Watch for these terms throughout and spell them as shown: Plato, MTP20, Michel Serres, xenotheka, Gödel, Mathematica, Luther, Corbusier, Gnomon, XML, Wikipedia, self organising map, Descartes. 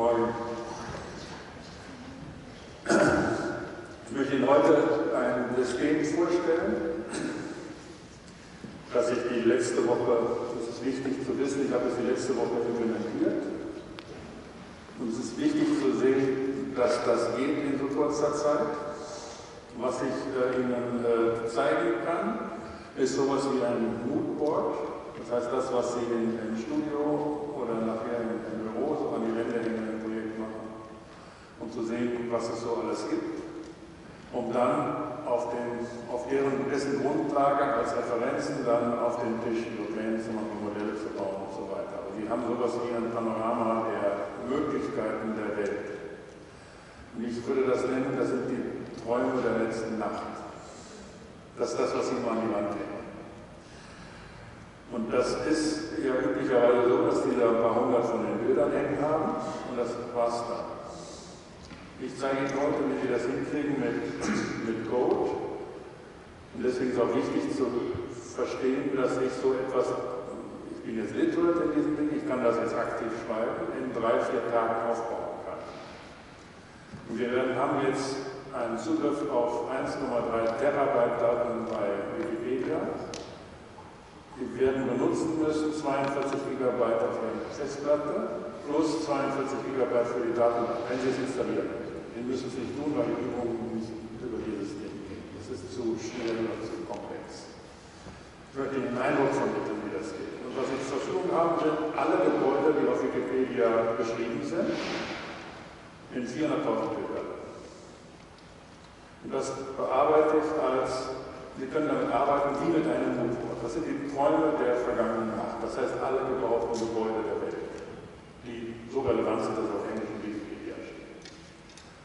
Morgen. Ich möchte Ihnen heute ein System vorstellen, das ich die letzte Woche, das ist wichtig zu wissen, ich habe es die letzte Woche implementiert. Und es ist wichtig zu sehen, dass das geht in so kurzer Zeit. Was ich Ihnen zeigen kann, ist sowas wie ein Moodboard. Das heißt, das, was Sie im Studio oder nachher im Büro so an die Wände in einem Projekt machen, um zu sehen, was es so alles gibt, um dann auf dessen Grundlage als Referenzen dann auf den Tisch Pläne zu machen, Modelle zu bauen und so weiter. Und die haben sowas wie ein Panorama der Möglichkeiten der Welt. Und ich würde das nennen, das sind die Träume der letzten Nacht. Das ist das, was Sie mal an die Wand hängen. Und das ist ja üblicherweise so, dass die da ein paar hundert von den Bildern hängen haben und das war's dann. Ich zeige Ihnen heute, wie wir das hinkriegen mit Code. Und deswegen ist auch wichtig zu verstehen, dass ich so etwas, ich bin jetzt literate in diesem Ding, ich kann das jetzt aktiv schreiben, in 3, 4 Tagen aufbauen kann. Und wir haben jetzt einen Zugriff auf 1,3 Terabyte Daten bei Wikipedia. Die werden benutzen müssen 42 GB auf der Festplatte plus 42 GB für die Datenbank, wenn Sie es installieren. Den müssen Sie nicht tun, weil die Übungen nicht über dieses Ding gehen. Das ist zu schnell oder zu komplex. Ich möchte Ihnen einen Eindruck vermitteln, wie das geht. Und was ich zur Verfügung habe, sind alle Gebäude, die auf Wikipedia beschrieben sind, in 400.000 Bildern. Und das bearbeite ich als, Sie können damit arbeiten wie mit einem Moodboard. Das sind die Träume der vergangenen Nacht. Das heißt, alle gebauten Gebäude der Welt, die so relevant sind, dass auf englischen Wikipedia stehen.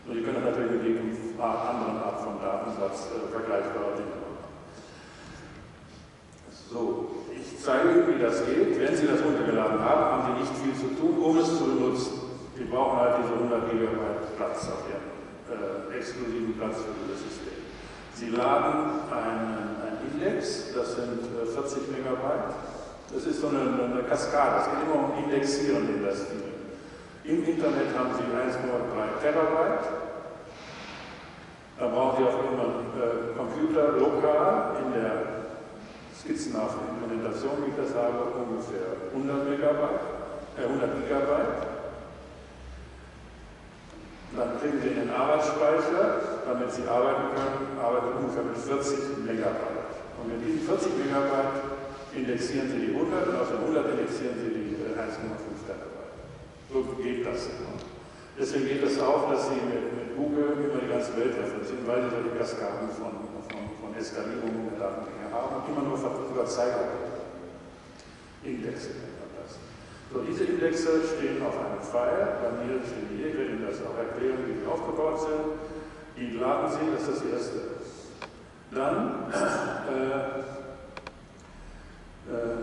Und Sie können natürlich mit jeder anderen Art von Datensatz vergleichbare Dinge machen. So, ich zeige Ihnen, wie das geht. Wenn Sie das runtergeladen haben, haben Sie nicht viel zu tun, um es zu benutzen. Sie brauchen halt diese 100 GB Platz auf Ihrem exklusiven Platz für dieses System. Sie laden ein Index, das sind 40 Megabyte. Das ist so eine Kaskade, es geht immer um Indexieren in das Ding. Im Internet haben Sie 1,3 Terabyte. Da brauchen Sie auf Ihrem Computer lokal in der skizzenhaften Implementation, wie ich das habe, ungefähr 100 Gigabyte. Dann kriegen Sie den Arbeitsspeicher, damit Sie arbeiten können, arbeiten ungefähr mit 40 Megabyte. Und mit diesen 40 Megabyte indexieren Sie die 100 und aus den 100 indexieren Sie die 1,5 Terabyte. So geht das immer. Deswegen geht es auch, dass Sie mit Google über die ganze Welt referenzieren, weil Sie so die Kaskaden von Eskalierungen der Datenmenge haben und immer nur Überzeiger Indexe. So, diese Indexe stehen auf einem Pfeil, bei mir stehen die hier, ich werde Ihnen das auch erklären, wie die aufgebaut sind. Die laden Sie, das ist das Erste. Dann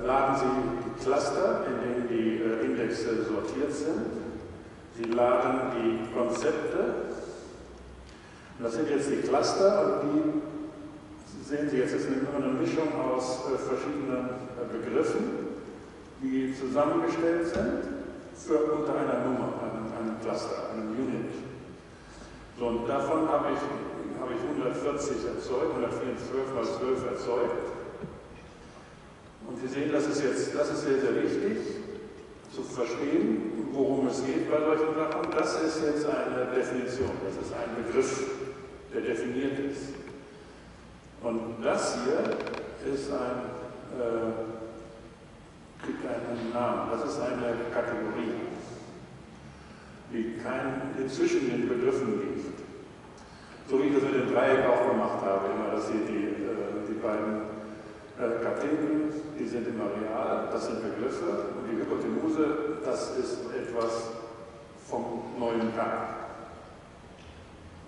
laden Sie die Cluster, in denen die Indexe sortiert sind. Sie laden die Konzepte. Und das sind jetzt die Cluster und die sehen Sie jetzt, das ist eine Mischung aus verschiedenen Begriffen, die zusammengestellt sind für unter einer Nummer, einem Cluster, einem Unit. So, und davon habe ich 140 erzeugt, 112 mal 12 erzeugt. Und Sie sehen, das ist sehr, sehr wichtig zu verstehen, worum es geht bei solchen Sachen. Das ist jetzt eine Definition, das ist ein Begriff, der definiert ist. Und das hier ist ein kriegt einen Namen. Das ist eine Kategorie, die zwischen den Begriffen liegt. So wie ich das mit dem Dreieck auch gemacht habe, immer, dass Sie die beiden Katheten, die sind immer real, das sind Begriffe, und die Hypotenuse, das ist etwas vom neuen Tag.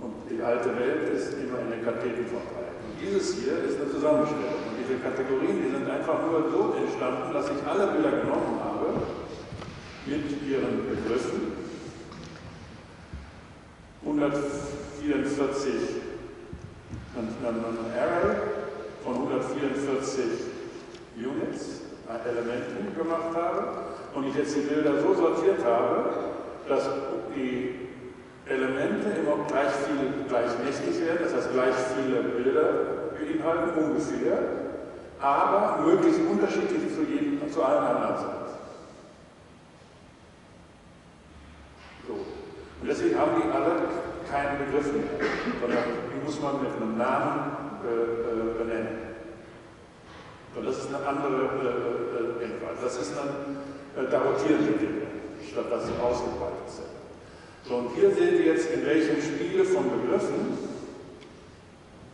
Und die alte Welt ist immer in den Katheten verteilt. Und dieses hier ist eine Zusammenstellung. Diese Kategorien, die sind einfach nur so entstanden, dass ich alle Bilder genommen habe mit ihren Begriffen. 144 ein Array von 144 Units, Elementen gemacht habe und ich jetzt die Bilder so sortiert habe, dass die kommt, gleich viele gleichmächtig werden, das heißt gleich viele Bilder beinhalten, ungefähr, aber möglichst unterschiedlich zu allen anderen sind. So. Und deswegen haben die alle keinen Begriff mehr, sondern die muss man mit einem Namen benennen. Und das ist eine andere Denkweise. Das ist eine darotierende Denkweise, statt dass sie ausgebreitet sind. So, und hier sehen wir jetzt, in welchem Spiegel von Begriffen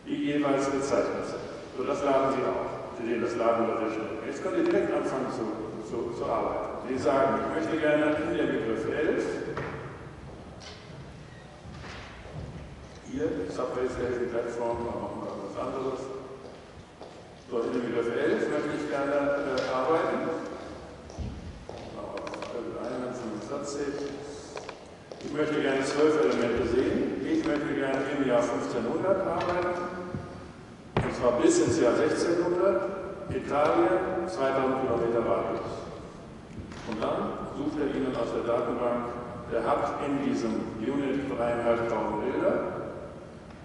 die jeweils bezeichnet sind. So, das laden Sie auch. Sie sehen, das laden wir sehr schnell. Jetzt können Sie direkt anfangen zu arbeiten. Sie sagen, ich möchte gerne in den Begriff 11, hier, Subway Station Platform, da machen wir was anderes. So, in den Begriff 11 möchte ich gerne arbeiten. Ich möchte gerne 12 Elemente sehen. Ich möchte gerne im Jahr 1500 arbeiten. Und zwar bis ins Jahr 1600. Italien, 2000 Kilometer Radius. Und dann sucht er Ihnen aus der Datenbank, der hat in diesem Unit 3.500 Bilder.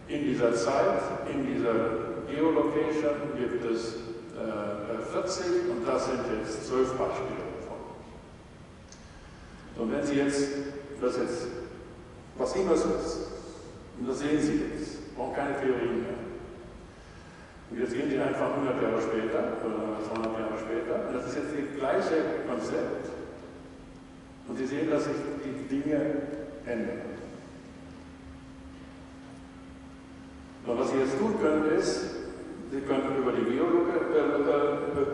In dieser Zeit, in dieser Geolocation gibt es 40 und das sind jetzt 12 Beispiele. Und wenn Sie jetzt, das jetzt, was immer es ist, und das sehen Sie jetzt, brauchen keine Theorien mehr. Und jetzt gehen Sie einfach 100 Jahre später, oder 200 Jahre später, und das ist jetzt das gleiche Konzept. Und Sie sehen, dass sich die Dinge ändern. Und was Sie jetzt tun können ist, Sie können über die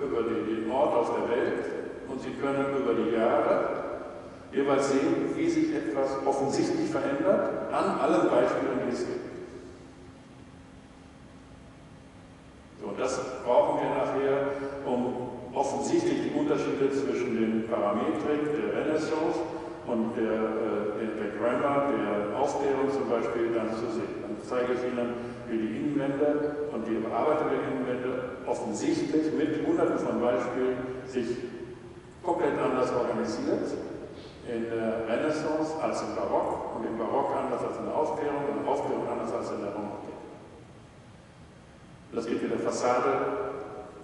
über den Ort auf der Welt, und Sie können über die Jahre jeweils sehen, wie sich etwas offensichtlich verändert, an allen Beispielen, die es gibt. So, und das brauchen wir nachher, um offensichtlich die Unterschiede zwischen dem Parametrik, der Renaissance und der Grammar, der Aufklärung zum Beispiel, dann zu sehen. Dann zeige ich Ihnen, wie die Innenwände und die Bearbeitung der Innenwände offensichtlich mit Hunderten von Beispielen sich komplett anders organisiert. In der Renaissance als im Barock und im Barock anders als in der Aufklärung und in der Aufklärung anders als in der Romanik. Das geht mit der Fassade,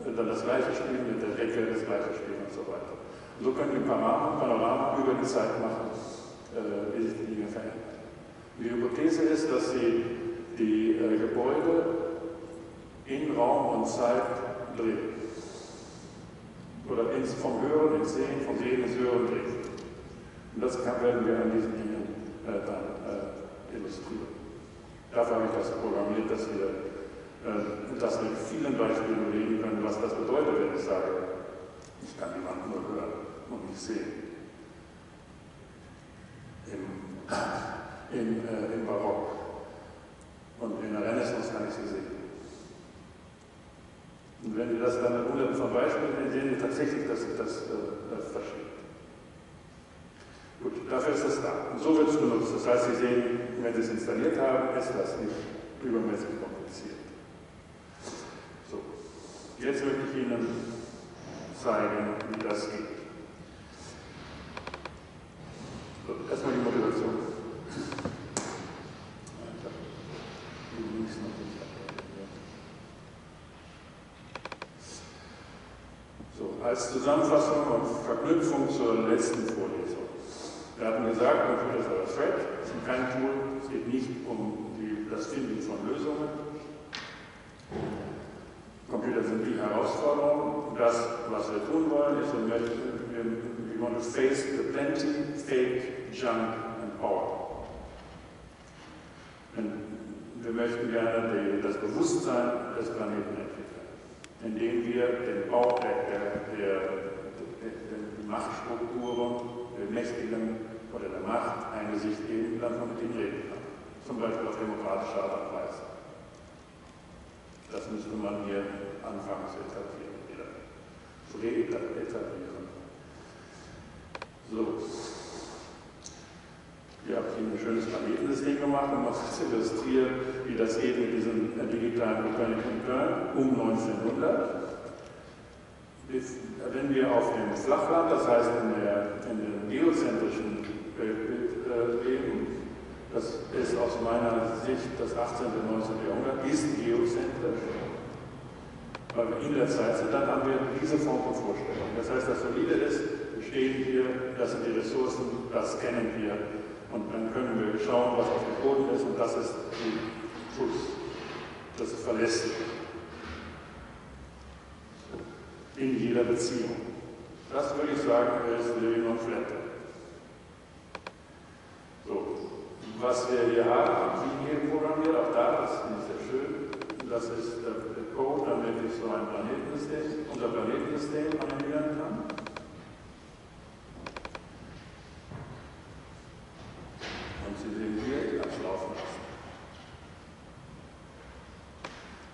dann das gleiche Spiel, mit der Decke das gleiche Spiel und so weiter. Und so können wir Panorama über die Zeit machen, wie sich die Dinge verändern. Die Hypothese ist, dass Sie die Gebäude in Raum und Zeit drehen. Oder vom Hören ins Sehen, vom Sehen ins Hören drehen. Und das werden wir an diesen Dingen dann illustrieren. Dafür habe ich das programmiert, dass wir das mit vielen Beispielen belegen können, was das bedeutet, wenn ich sage, ich kann jemanden nur hören und nicht sehen. Im Barock und in der Renaissance kann ich sie sehen. Und wenn wir das dann mit hunderten von Beispielen sehen, sehen wir tatsächlich, dass sich das verschiebt. Gut, dafür ist es da. Und so wird es benutzt. Das heißt, Sie sehen, wenn Sie es installiert haben, ist das nicht übermäßig kompliziert. So, jetzt möchte ich Ihnen zeigen, wie das geht. So, erstmal die Motivation. So, als Zusammenfassung und Verknüpfung zur letzten Vorlesung. Wir hatten gesagt, Computer oder Thread sind kein Tool, es geht nicht um das Finden von Lösungen. Computer sind die Herausforderungen. Und das, was wir tun wollen, ist, wir wollen face the plenty, fake, junk and power. Und wir möchten gerne das Bewusstsein des Planeten entwickeln, indem wir den Bau der Machtstrukturen, den Mächtigen oder der Macht ein Gesicht geben, dann man mit ihnen reden kann. Zum Beispiel auf demokratische Art und Weise. Das müsste man hier anfangen zu etablieren, wieder zu reetablieren. So. Ihr habt hier ein schönes Planetensystem gemacht, um das zu illustrieren, wie das geht mit diesem digitalen Planeten um 1900. Wenn wir auf dem Flachland, das heißt in dem geozentrischen Weltbild leben, Das ist aus meiner Sicht das 18. und 19. Jahrhundert, ist geozentrisch. Weil wir in der Zeit sind, dann haben wir diese Form von Vorstellung. Das heißt, das Solide ist, wir stehen hier, das sind die Ressourcen, das kennen wir. Und dann können wir schauen, was auf dem Boden ist, und das ist die Fuß. Das ist verlässlich. In jeder Beziehung. Das würde ich sagen, ist Living on Flat. So. Was wir hier haben, wie hier programmiert, auch da, das finde ich sehr schön, das ist der Code, damit ich so ein Planetensystem, unser Planetensystem animieren kann. Und Sie sehen hier, ich kann es laufen lassen.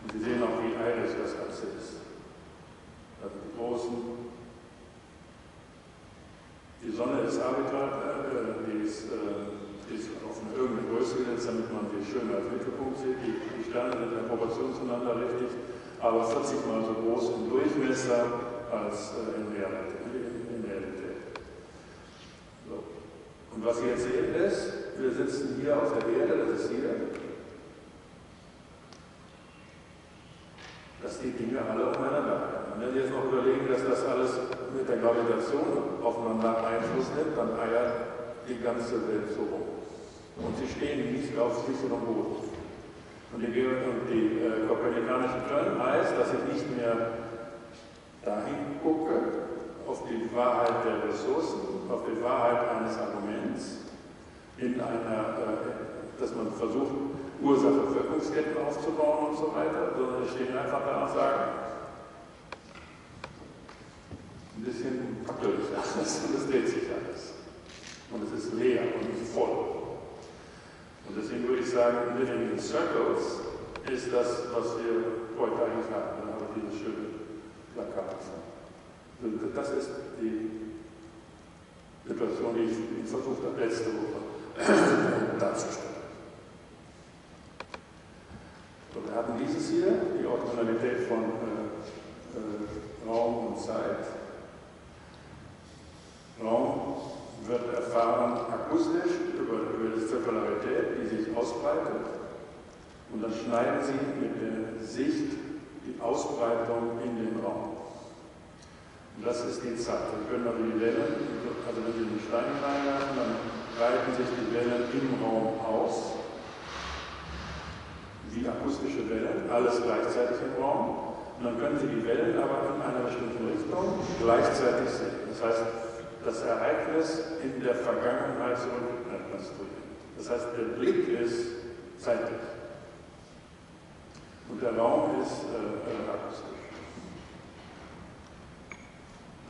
Und Sie sehen auch, wie eilig das Ganze ist. Also die großen, die Sonne ist arbitrar, die ist auf eine irgendeine Größe gesetzt, damit man die schön als Mittelpunkt sieht. Die Sterne sind in der Proportion zueinander richtig, aber 40 mal so groß im Durchmesser als in Realität. So. Und was Sie jetzt sehen ist, wir sitzen hier auf der Erde, das ist hier, dass die Dinge alle umeinander werden. Wenn Sie jetzt noch überlegen, dass das alles mit der Gravitation aufeinander Einfluss nimmt, dann eiert die ganze Welt so rum. Und sie stehen nicht auf sicherem Boden. Und die kopernikanische Turn heißt, dass ich nicht mehr dahin gucke, auf die Wahrheit der Ressourcen, auf die Wahrheit eines Arguments, in einer, dass man versucht, Ursache-Wirkungsketten aufzubauen und so weiter, sondern wir stehen einfach da und sagen, ein bisschen durch alles, und es dreht sich alles. Und es ist leer und nicht voll. Und deswegen würde ich sagen, Living in Circles ist das, was wir heute eigentlich hatten. Dann habe ich dieses schöne Plakat. Das ist die Situation, die ich versucht habe, letzte Woche darzustellen. Und wir hatten dieses hier, die Ordinalität von Raum und Zeit. Raum wird erfahren akustisch über die Zirkularität, die sich ausbreitet. Und dann schneiden Sie mit der Sicht die Ausbreitung in den Raum. Und das ist die Zeit. Sie können also die Wellen, also wenn Sie den Stein reinlassen, dann breiten sich die Wellen im Raum aus. Wie akustische Wellen, alles gleichzeitig im Raum. Und dann können Sie die Wellen aber in einer bestimmten Richtung gleichzeitig sehen. Das heißt, das Ereignis in der Vergangenheit zurückrekonstruieren. Das heißt, der Blick ist zeitlich. Und der Raum ist akustisch.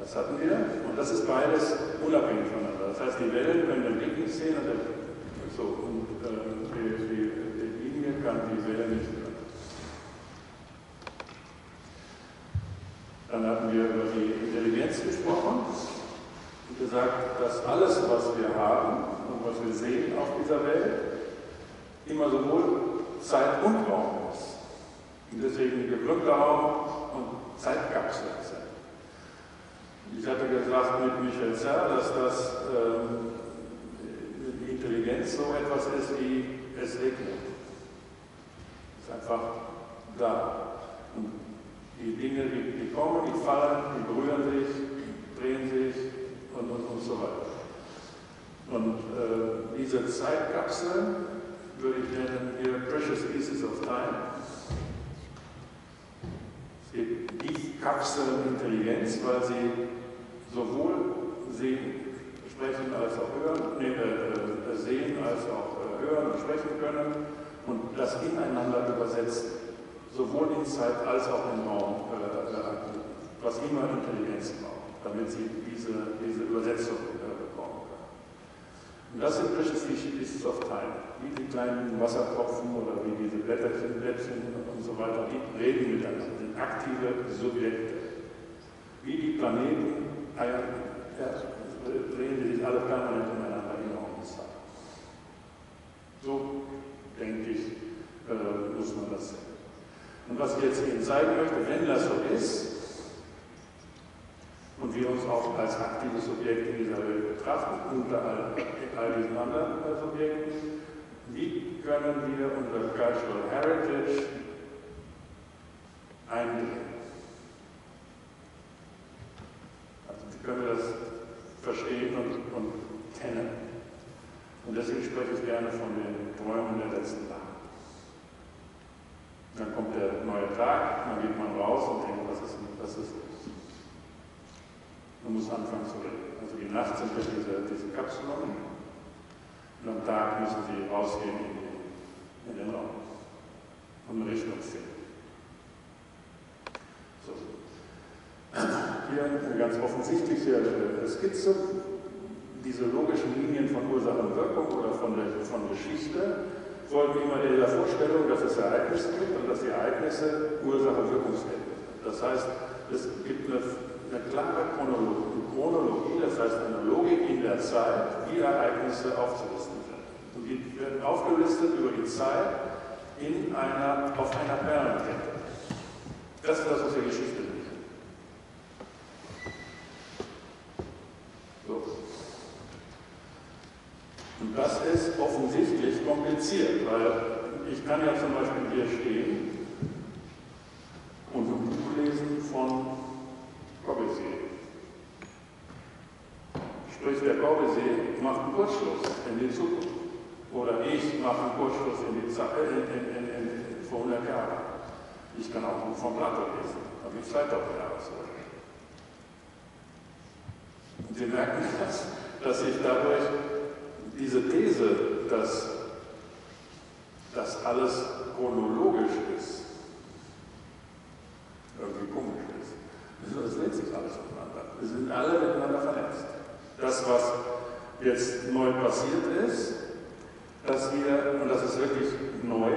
Das hatten wir. Und das ist beides unabhängig voneinander. Das heißt, die Wellen können den Blick nicht sehen, und, so, und die Linie kann die Welle nicht hören. Dann hatten wir über die Intelligenz gesprochen. Und gesagt, dass alles, was wir haben und was wir sehen auf dieser Welt, immer sowohl Zeit und Raum ist. Und deswegen geblümter Raum und Zeitkapsel. Ich hatte gesagt mit Michel Serres, dass das die Intelligenz so etwas ist wie es regnet. Es ist einfach da. Und die Dinge, die kommen, die fallen, die berühren sich, die drehen sich. Und so weiter. Und diese Zeitkapsel würde ich nennen hier Precious Pieces of Time. Es gibt die Kapsel Intelligenz, weil sie sowohl sehen, sprechen als auch hören, sehen als auch hören und sprechen können und das ineinander übersetzen, sowohl in Zeit als auch in Raum, was immer Intelligenz braucht, damit sie diese Übersetzung bekommen können. Und das sind Precious Pieces of Time, wie die kleinen Wassertropfen oder wie diese Blättchen und so weiter, die reden miteinander, sind aktive Subjekte. Wie die Planeten drehen die sich alle permanent miteinander in der Zeit. So, denke ich, muss man das sehen. Und was ich jetzt Ihnen zeigen möchte, wenn das so ist, und wir uns auch als aktives Subjekt in dieser Welt betrachten, unter all diesen anderen Subjekten, Wie können wir unser Cultural Heritage einbringen? Also wie können wir das verstehen und kennen? Und deswegen spreche ich gerne von den Träumen der letzten Tage. Dann kommt der neue Tag, dann geht man raus und denkt, was ist? Man muss anfangen zu reden. Also die Nacht sind ja diese Kapseln und am Tag müssen sie rausgehen in den Raum und eine Richtung finden. So. Hier eine ganz offensichtliche Skizze. Diese logischen Linien von Ursache und Wirkung oder von Geschichte folgen immer der Vorstellung, dass es Ereignisse gibt und dass die Ereignisse Ursache und Wirkung sind. Das heißt, es gibt eine klare Chronologie, das heißt eine Logik in der Zeit, wie Ereignisse aufzulisten werden. Und die werden aufgelistet über die Zeit auf einer Perlenkette. Das ist das, was wir Geschichte nennen. So. Und das ist offensichtlich kompliziert, weil ich kann ja zum Beispiel hier stehen und ein Buch lesen von Corbusier. Sprich, der Corbusier macht einen Kurzschluss in die Zukunft. Oder ich mache einen Kurzschluss in die Zeit, vor 100 Jahren. Ich kann auch nur von Plato lesen, da bin ich 2000 Jahre zurück. Und Sie merken das, dass ich dadurch diese These, dass alles chronologisch ist, irgendwie komisch ist. Das lädt sich alles voneinander. Wir sind alle miteinander vernetzt. Das, was jetzt neu passiert ist, und das ist wirklich neu,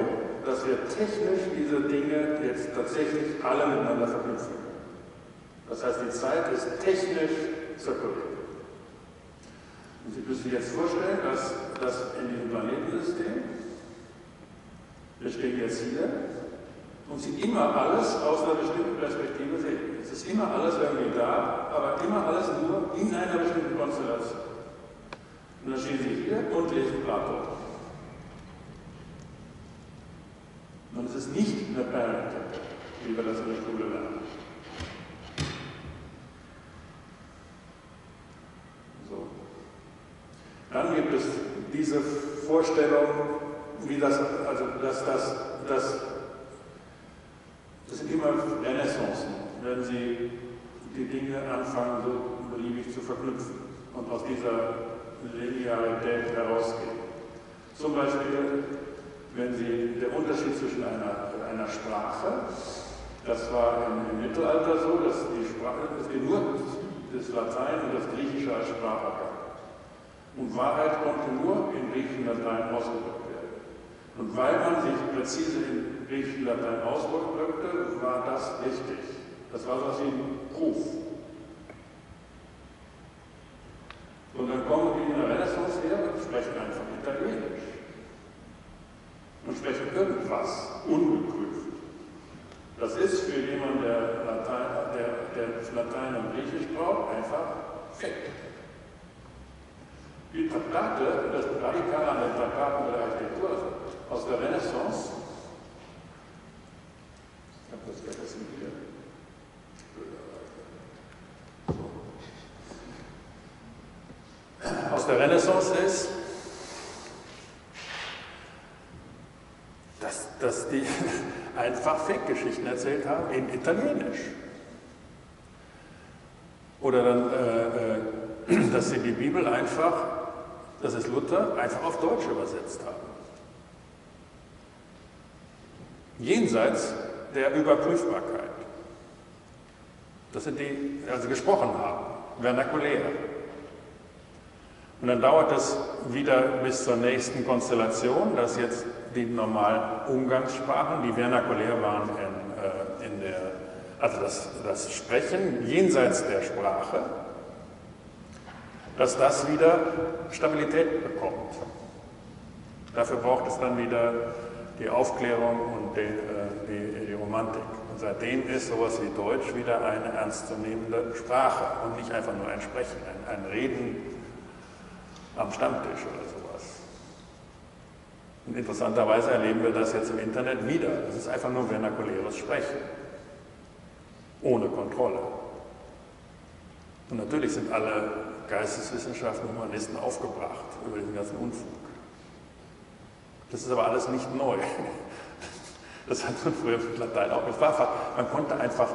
dass wir technisch diese Dinge jetzt tatsächlich alle miteinander verknüpfen. Das heißt, die Zeit ist technisch zirkuliert. Und Sie müssen sich jetzt vorstellen, dass das in diesem Planetensystem, wir stehen jetzt hier, und Sie immer alles aus einer bestimmten Perspektive sehen. Es ist immer alles irgendwie da, aber immer alles nur in einer bestimmten Konstellation. Und dann stehen Sie hier und lesen Plato. Und es ist nicht eine Perlenkette, wie wir das in der Schule lernen. So. Dann gibt es diese Vorstellung, das sind immer Renaissancen. Wenn Sie die Dinge anfangen, so beliebig zu verknüpfen und aus dieser Linearität herausgehen. Zum Beispiel, wenn Sie den Unterschied zwischen einer Sprache, das war im Mittelalter so, dass wir nur das Latein und das Griechische als Sprache hatten. Und Wahrheit konnte nur in Griechisch und Latein ausgedrückt werden. Und weil man sich präzise in Griechisch und Latein ausdrückte, war das richtig. Das war so ein Ruf. Und dann kommen die in der Renaissance her und sprechen einfach Italienisch. Und sprechen irgendwas ungeprüft. Das ist für jemanden, der Latein und Griechisch braucht, einfach fett. Die Traktate, das Radikale an den Traktaten der Architektur aus der Renaissance, ich habe das vergessen wieder. Aus der Renaissance ist, dass die einfach Fake-Geschichten erzählt haben in Italienisch. Oder dann, dass sie die Bibel einfach, das ist Luther, einfach auf Deutsch übersetzt haben. Jenseits der Überprüfbarkeit. Das sind die, also gesprochen haben, vernakulär. Und dann dauert es wieder bis zur nächsten Konstellation, dass jetzt die normalen Umgangssprachen, die vernakulär waren das Sprechen jenseits der Sprache, dass das wieder Stabilität bekommt. Dafür braucht es dann wieder die Aufklärung und die Romantik. Und seitdem ist sowas wie Deutsch wieder eine ernstzunehmende Sprache und nicht einfach nur ein Sprechen, ein Reden am Stammtisch oder sowas. Und interessanterweise erleben wir das jetzt im Internet wieder. Das ist einfach nur vernakuläres Sprechen. Ohne Kontrolle. Und natürlich sind alle Geisteswissenschaften und Humanisten aufgebracht über den ganzen Unfug. Das ist aber alles nicht neu. Das hat man früher mit Latein auch mit Fachfach. Man konnte einfach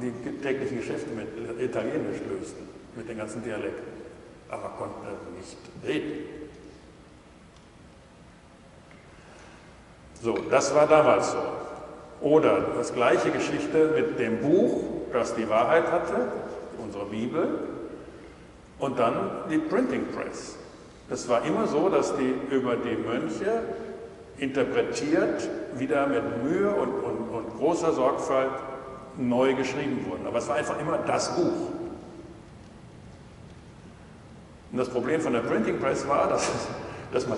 die täglichen Geschäfte mit Italienisch lösen, mit den ganzen Dialekten. Aber man konnte nicht reden. So, das war damals so. Oder das gleiche Geschichte mit dem Buch, das die Wahrheit hatte, unsere Bibel, und dann die Printing Press. Das war immer so, dass die über die Mönche interpretiert, wieder mit Mühe und großer Sorgfalt neu geschrieben wurden. Aber es war einfach immer das Buch. Und das Problem von der Printing Press war, dass man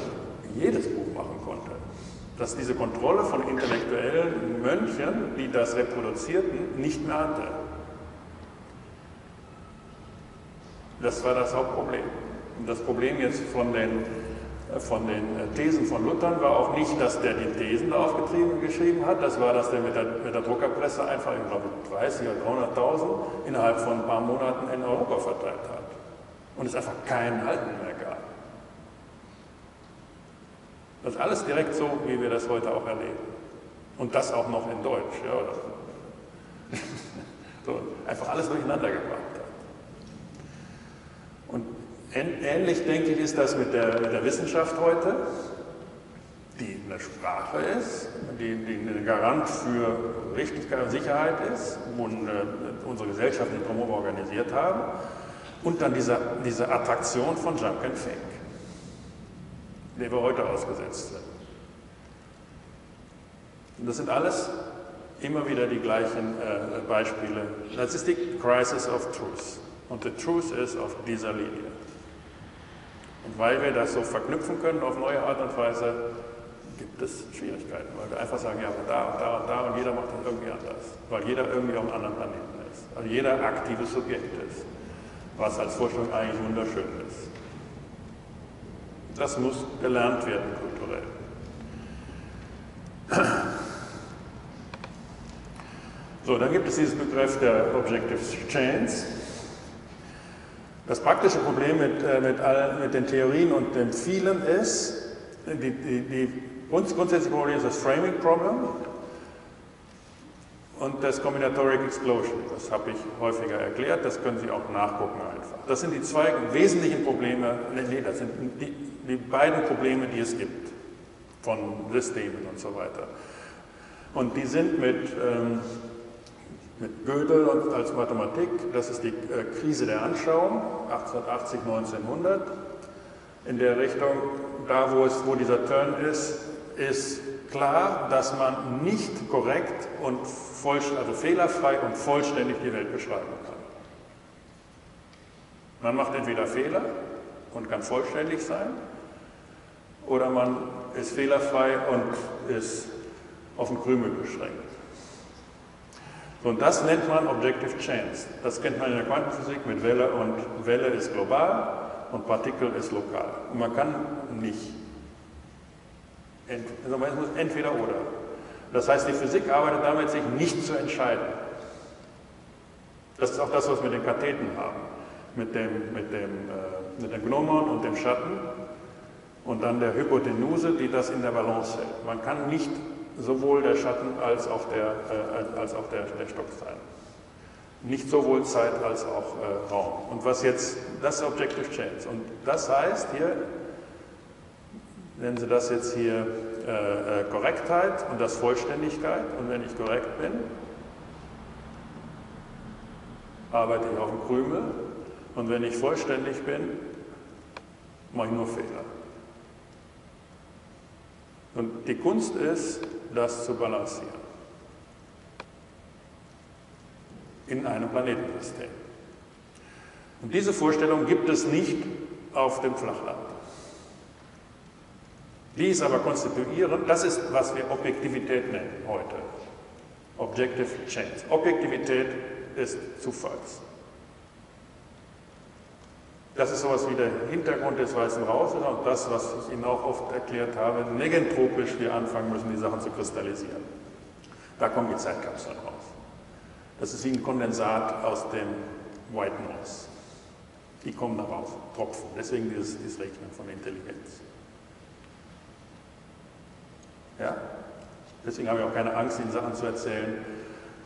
jedes Buch machen konnte. Dass diese Kontrolle von intellektuellen Mönchen, die das reproduzierten, nicht mehr hatte. Das war das Hauptproblem. Und das Problem jetzt von den Thesen von Luther war auch nicht, dass der die Thesen da geschrieben hat, das war, dass der mit der Druckerpresse einfach, ich glaube, 30 oder 300.000 innerhalb von ein paar Monaten in Europa verteilt hat. Und es einfach keinen Halten mehr gab. Das ist alles direkt so, wie wir das heute auch erleben. Und das auch noch in Deutsch. Ja, oder? So, einfach alles durcheinander gebracht. Und ähnlich, denke ich, ist das mit der Wissenschaft heute, die eine Sprache ist, die ein Garant für Richtigkeit und Sicherheit ist, wo unsere Gesellschaft die drumherum organisiert haben, und dann diese Attraktion von Junk and Fake, der wir heute ausgesetzt sind. Und das sind alles immer wieder die gleichen Beispiele. Das ist die Crisis of Truth. Und the truth ist auf dieser Linie. Und weil wir das so verknüpfen können auf neue Art und Weise, gibt es Schwierigkeiten, weil wir einfach sagen, ja, da und da und da und jeder macht das irgendwie anders, weil jeder irgendwie auf einem anderen Planeten ist, also jeder aktives Subjekt ist, was als Vorstellung eigentlich wunderschön ist. Das muss gelernt werden kulturell. So, dann gibt es diesen Begriff der Objective Chains. Das praktische Problem mit den Theorien und dem Vielen ist, das grundsätzliche Problem ist das Framing Problem und das Combinatoric Explosion. Das habe ich häufiger erklärt, das können Sie auch nachgucken einfach. Das sind die zwei wesentlichen Probleme, das sind die beiden Probleme, die es gibt von Systemen und so weiter. Und die sind mit Gödel und als Mathematik, das ist die Krise der Anschauung, 1880, 1900, in der Richtung, da wo dieser Turn ist klar, dass man nicht korrekt und also fehlerfrei und vollständig die Welt beschreiben kann. Man macht entweder Fehler und kann vollständig sein, oder man ist fehlerfrei und ist auf den Krümel beschränkt. Und das nennt man Objective Chains. Das kennt man in der Quantenphysik mit Welle, und Welle ist global und Partikel ist lokal. Und man kann nicht. Also man muss entweder oder. Das heißt, die Physik arbeitet damit, sich nicht zu entscheiden. Das ist auch das, was wir mit den Katheten haben. Mit dem Gnomon und dem Schatten und dann der Hypotenuse, die das in der Balance hält. Man kann nicht sowohl der Schatten als auch der Stock sein. Nicht sowohl Zeit als auch Raum. Und was jetzt, das ist Objective Chains. Und das heißt hier, nennen Sie das jetzt hier Korrektheit und das Vollständigkeit. Und wenn ich korrekt bin, arbeite ich auf dem Krümel. Und wenn ich vollständig bin, mache ich nur Fehler. Und die Kunst ist, das zu balancieren. In einem Planetensystem. Und diese Vorstellung gibt es nicht auf dem Flachland. Die ist aber konstituierend, das ist, was wir Objektivität nennen heute. Objective Chains. Objektivität ist Zufalls. Das ist sowas wie der Hintergrund des weißen Rauches und das, was ich Ihnen auch oft erklärt habe, negentropisch wir anfangen müssen, die Sachen zu kristallisieren. Da kommen die Zeitkapseln raus. Das ist wie ein Kondensat aus dem White Noise. Die kommen da raus, Tropfen. Deswegen dieses Rechnen von Intelligenz. Ja? Deswegen habe ich auch keine Angst, Ihnen Sachen zu erzählen,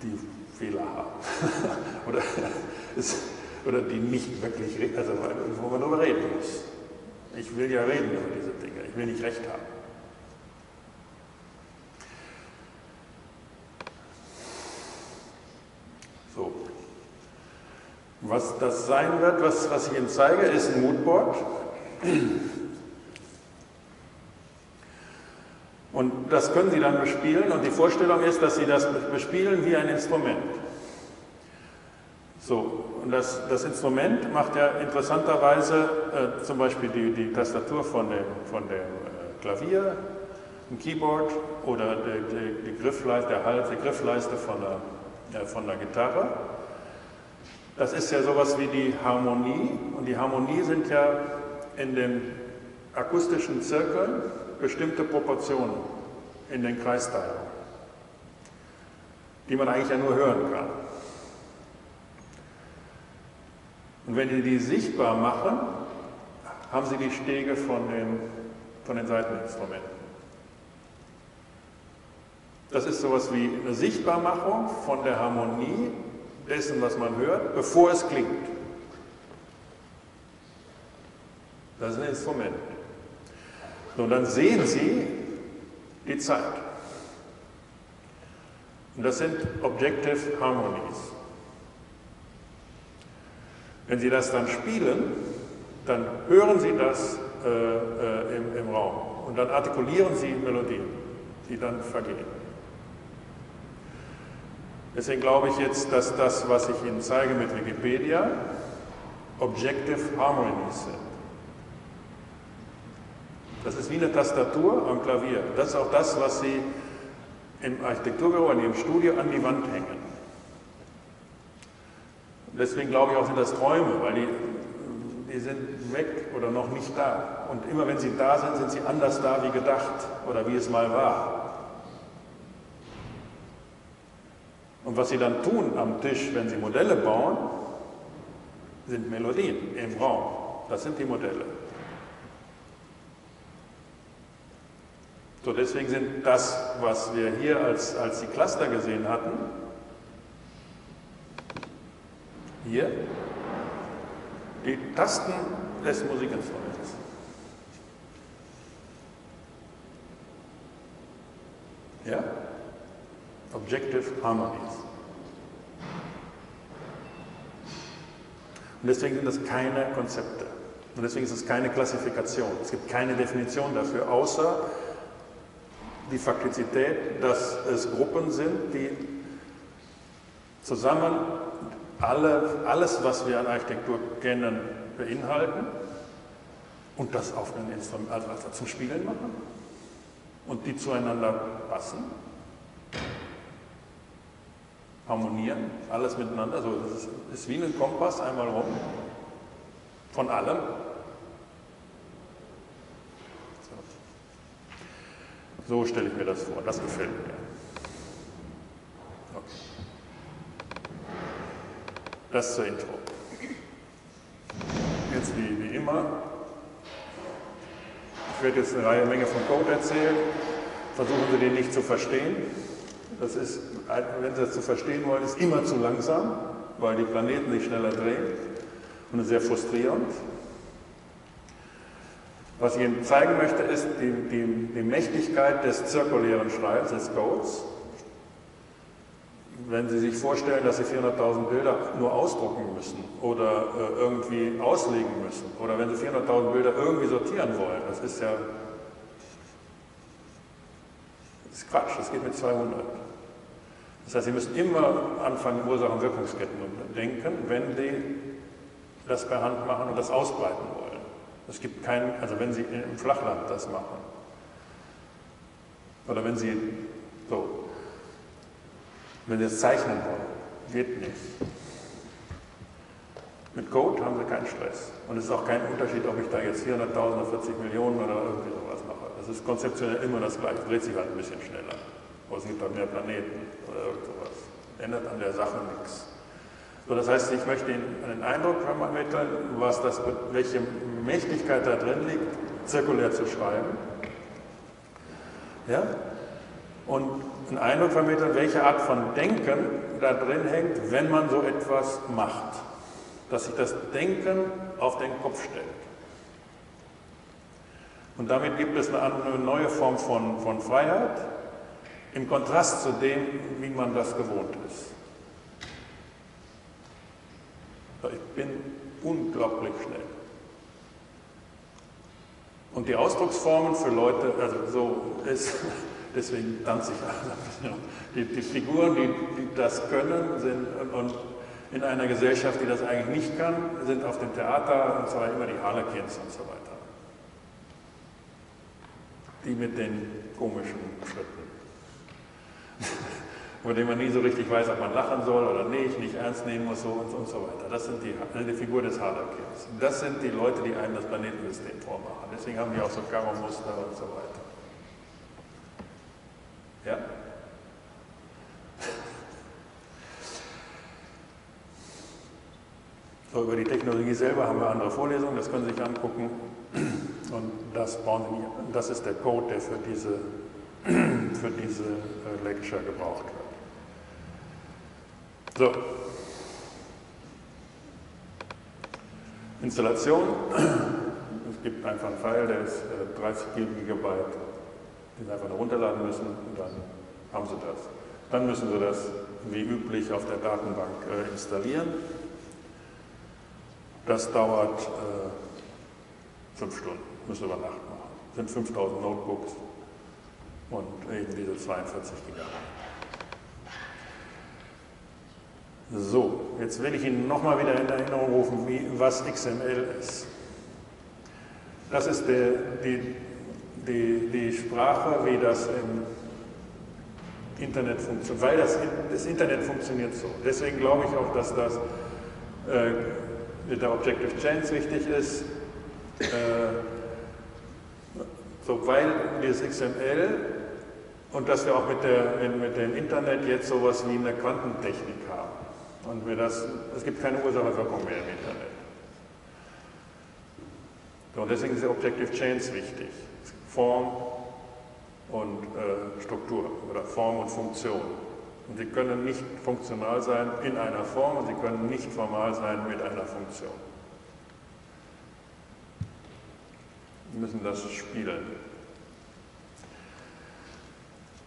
die Fehler haben. Oder die nicht wirklich, also wo man darüber reden muss. Ich will ja reden über diese Dinge, ich will nicht recht haben. So. Was das sein wird, was ich Ihnen zeige, ist ein Moodboard. Und das können Sie dann bespielen und die Vorstellung ist, dass Sie das bespielen wie ein Instrument. So, und das Instrument macht ja interessanterweise zum Beispiel die Tastatur von dem Klavier, ein Keyboard oder die Griffleiste, der Hals, die Griffleiste von der Gitarre. Das ist ja sowas wie die Harmonie und die Harmonie sind ja in den akustischen Zirkeln bestimmte Proportionen in den Kreisteilungen, die man eigentlich ja nur hören kann. Und wenn Sie die sichtbar machen, haben Sie die Stege von den Saiteninstrumenten. Das ist sowas wie eine Sichtbarmachung von der Harmonie dessen, was man hört, bevor es klingt. Das ist ein Instrument. So, und dann sehen Sie die Zeit. Und das sind Objective Harmonies. Wenn Sie das dann spielen, dann hören Sie das im Raum und dann artikulieren Sie Melodien, die dann vergehen. Deswegen glaube ich jetzt, dass das, was ich Ihnen zeige mit Wikipedia, Objective Harmonies sind. Das ist wie eine Tastatur am Klavier. Das ist auch das, was Sie im Architekturbüro, in Ihrem Studio an die Wand hängen. Deswegen glaube ich auch, sind das Träume, weil die sind weg oder noch nicht da. Und immer wenn sie da sind sie anders da wie gedacht oder wie es mal war. Und was sie dann tun am Tisch, wenn sie Modelle bauen, sind Melodien im Raum. Das sind die Modelle. So, deswegen sind das, was wir hier als die Cluster gesehen hatten, hier die Tasten des Musikinstruments. Ja? Objective Harmonies. Und deswegen sind das keine Konzepte. Und deswegen ist es keine Klassifikation. Es gibt keine Definition dafür, außer die Faktizität, dass es Gruppen sind, die zusammen alles, was wir an Architektur kennen, beinhalten und das auf ein Instrument, also zum Spielen machen und die zueinander passen, harmonieren, alles miteinander. Also das ist wie ein Kompass einmal rum, von allem. So stelle ich mir das vor, das gefällt mir. Okay. Das zur Intro. Jetzt wie immer. Ich werde jetzt eine Menge von Code erzählen. Versuchen Sie den nicht zu verstehen. Das ist, wenn Sie das zu verstehen wollen, ist immer zu langsam, weil die Planeten sich schneller drehen. Und das ist sehr frustrierend. Was ich Ihnen zeigen möchte, ist die Mächtigkeit des zirkulären Schreibens, des Codes. Wenn Sie sich vorstellen, dass Sie 400.000 Bilder nur ausdrucken müssen oder irgendwie auslegen müssen oder wenn Sie 400.000 Bilder irgendwie sortieren wollen, das ist Quatsch, das geht mit 200. Das heißt, Sie müssen immer anfangen, Ursachen und Wirkungsketten denken, wenn Sie das per Hand machen und das ausbreiten wollen. Es gibt keinen, also wenn Sie im Flachland das machen oder wenn Sie so. Wenn Sie es zeichnen wollen, geht nicht. Mit Code haben sie keinen Stress. Und es ist auch kein Unterschied, ob ich da jetzt 400.000 oder 40 Millionen oder irgendwie sowas mache. Das ist konzeptionell immer das Gleiche, dreht sich halt ein bisschen schneller. Oder es gibt halt mehr Planeten oder irgend sowas. Ändert an der Sache nichts. So, das heißt, ich möchte Ihnen einen Eindruck vermitteln, welche Mächtigkeit da drin liegt, zirkulär zu schreiben. Ja? Und einen Eindruck vermitteln, welche Art von Denken da drin hängt, wenn man so etwas macht. Dass sich das Denken auf den Kopf stellt. Und damit gibt es eine neue Form von Freiheit, im Kontrast zu dem, wie man das gewohnt ist. Ich bin unglaublich schnell. Und die Ausdrucksformen für Leute, also so ist, deswegen tanze ich alle. Die Figuren, die das können, sind und in einer Gesellschaft, die das eigentlich nicht kann, sind auf dem Theater, und zwar immer die Harlequins und so weiter. Die mit den komischen Schritten. Über die man nie so richtig weiß, ob man lachen soll oder nicht, nicht ernst nehmen muss, so und so weiter. Das sind die Figur des Harlequins. Das sind die Leute, die einem das Planetensystem vormachen. Deswegen haben die auch so Karo-Muster und so weiter. Ja? So, über die Technologie selber haben wir andere Vorlesungen, das können Sie sich angucken. Und das ist der Code, der für diese Lecture gebraucht wird. So. Installation. Es gibt einfach einen File, der ist 30 GB, den Sie einfach nur runterladen müssen und dann haben Sie das. Dann müssen Sie das wie üblich auf der Datenbank installieren. Das dauert 5 Stunden, müssen über Nacht machen. Das sind 5000 Notebooks und eben diese 42 GB. So, jetzt will ich Ihnen nochmal wieder in Erinnerung rufen, was XML ist. Das ist die Sprache, wie das im Internet funktioniert. Weil das Internet funktioniert so. Deswegen glaube ich auch, dass das mit der Objective Change wichtig ist, so, weil dieses XML und dass wir auch mit dem Internet jetzt sowas wie eine Quantentechnik haben. Und es gibt keine Ursache-Wirkung mehr im Internet. So, und deswegen ist der Objective Change wichtig. Form und Struktur oder Form und Funktion. Und sie können nicht funktional sein in einer Form und sie können nicht formal sein mit einer Funktion. Wir müssen das spielen.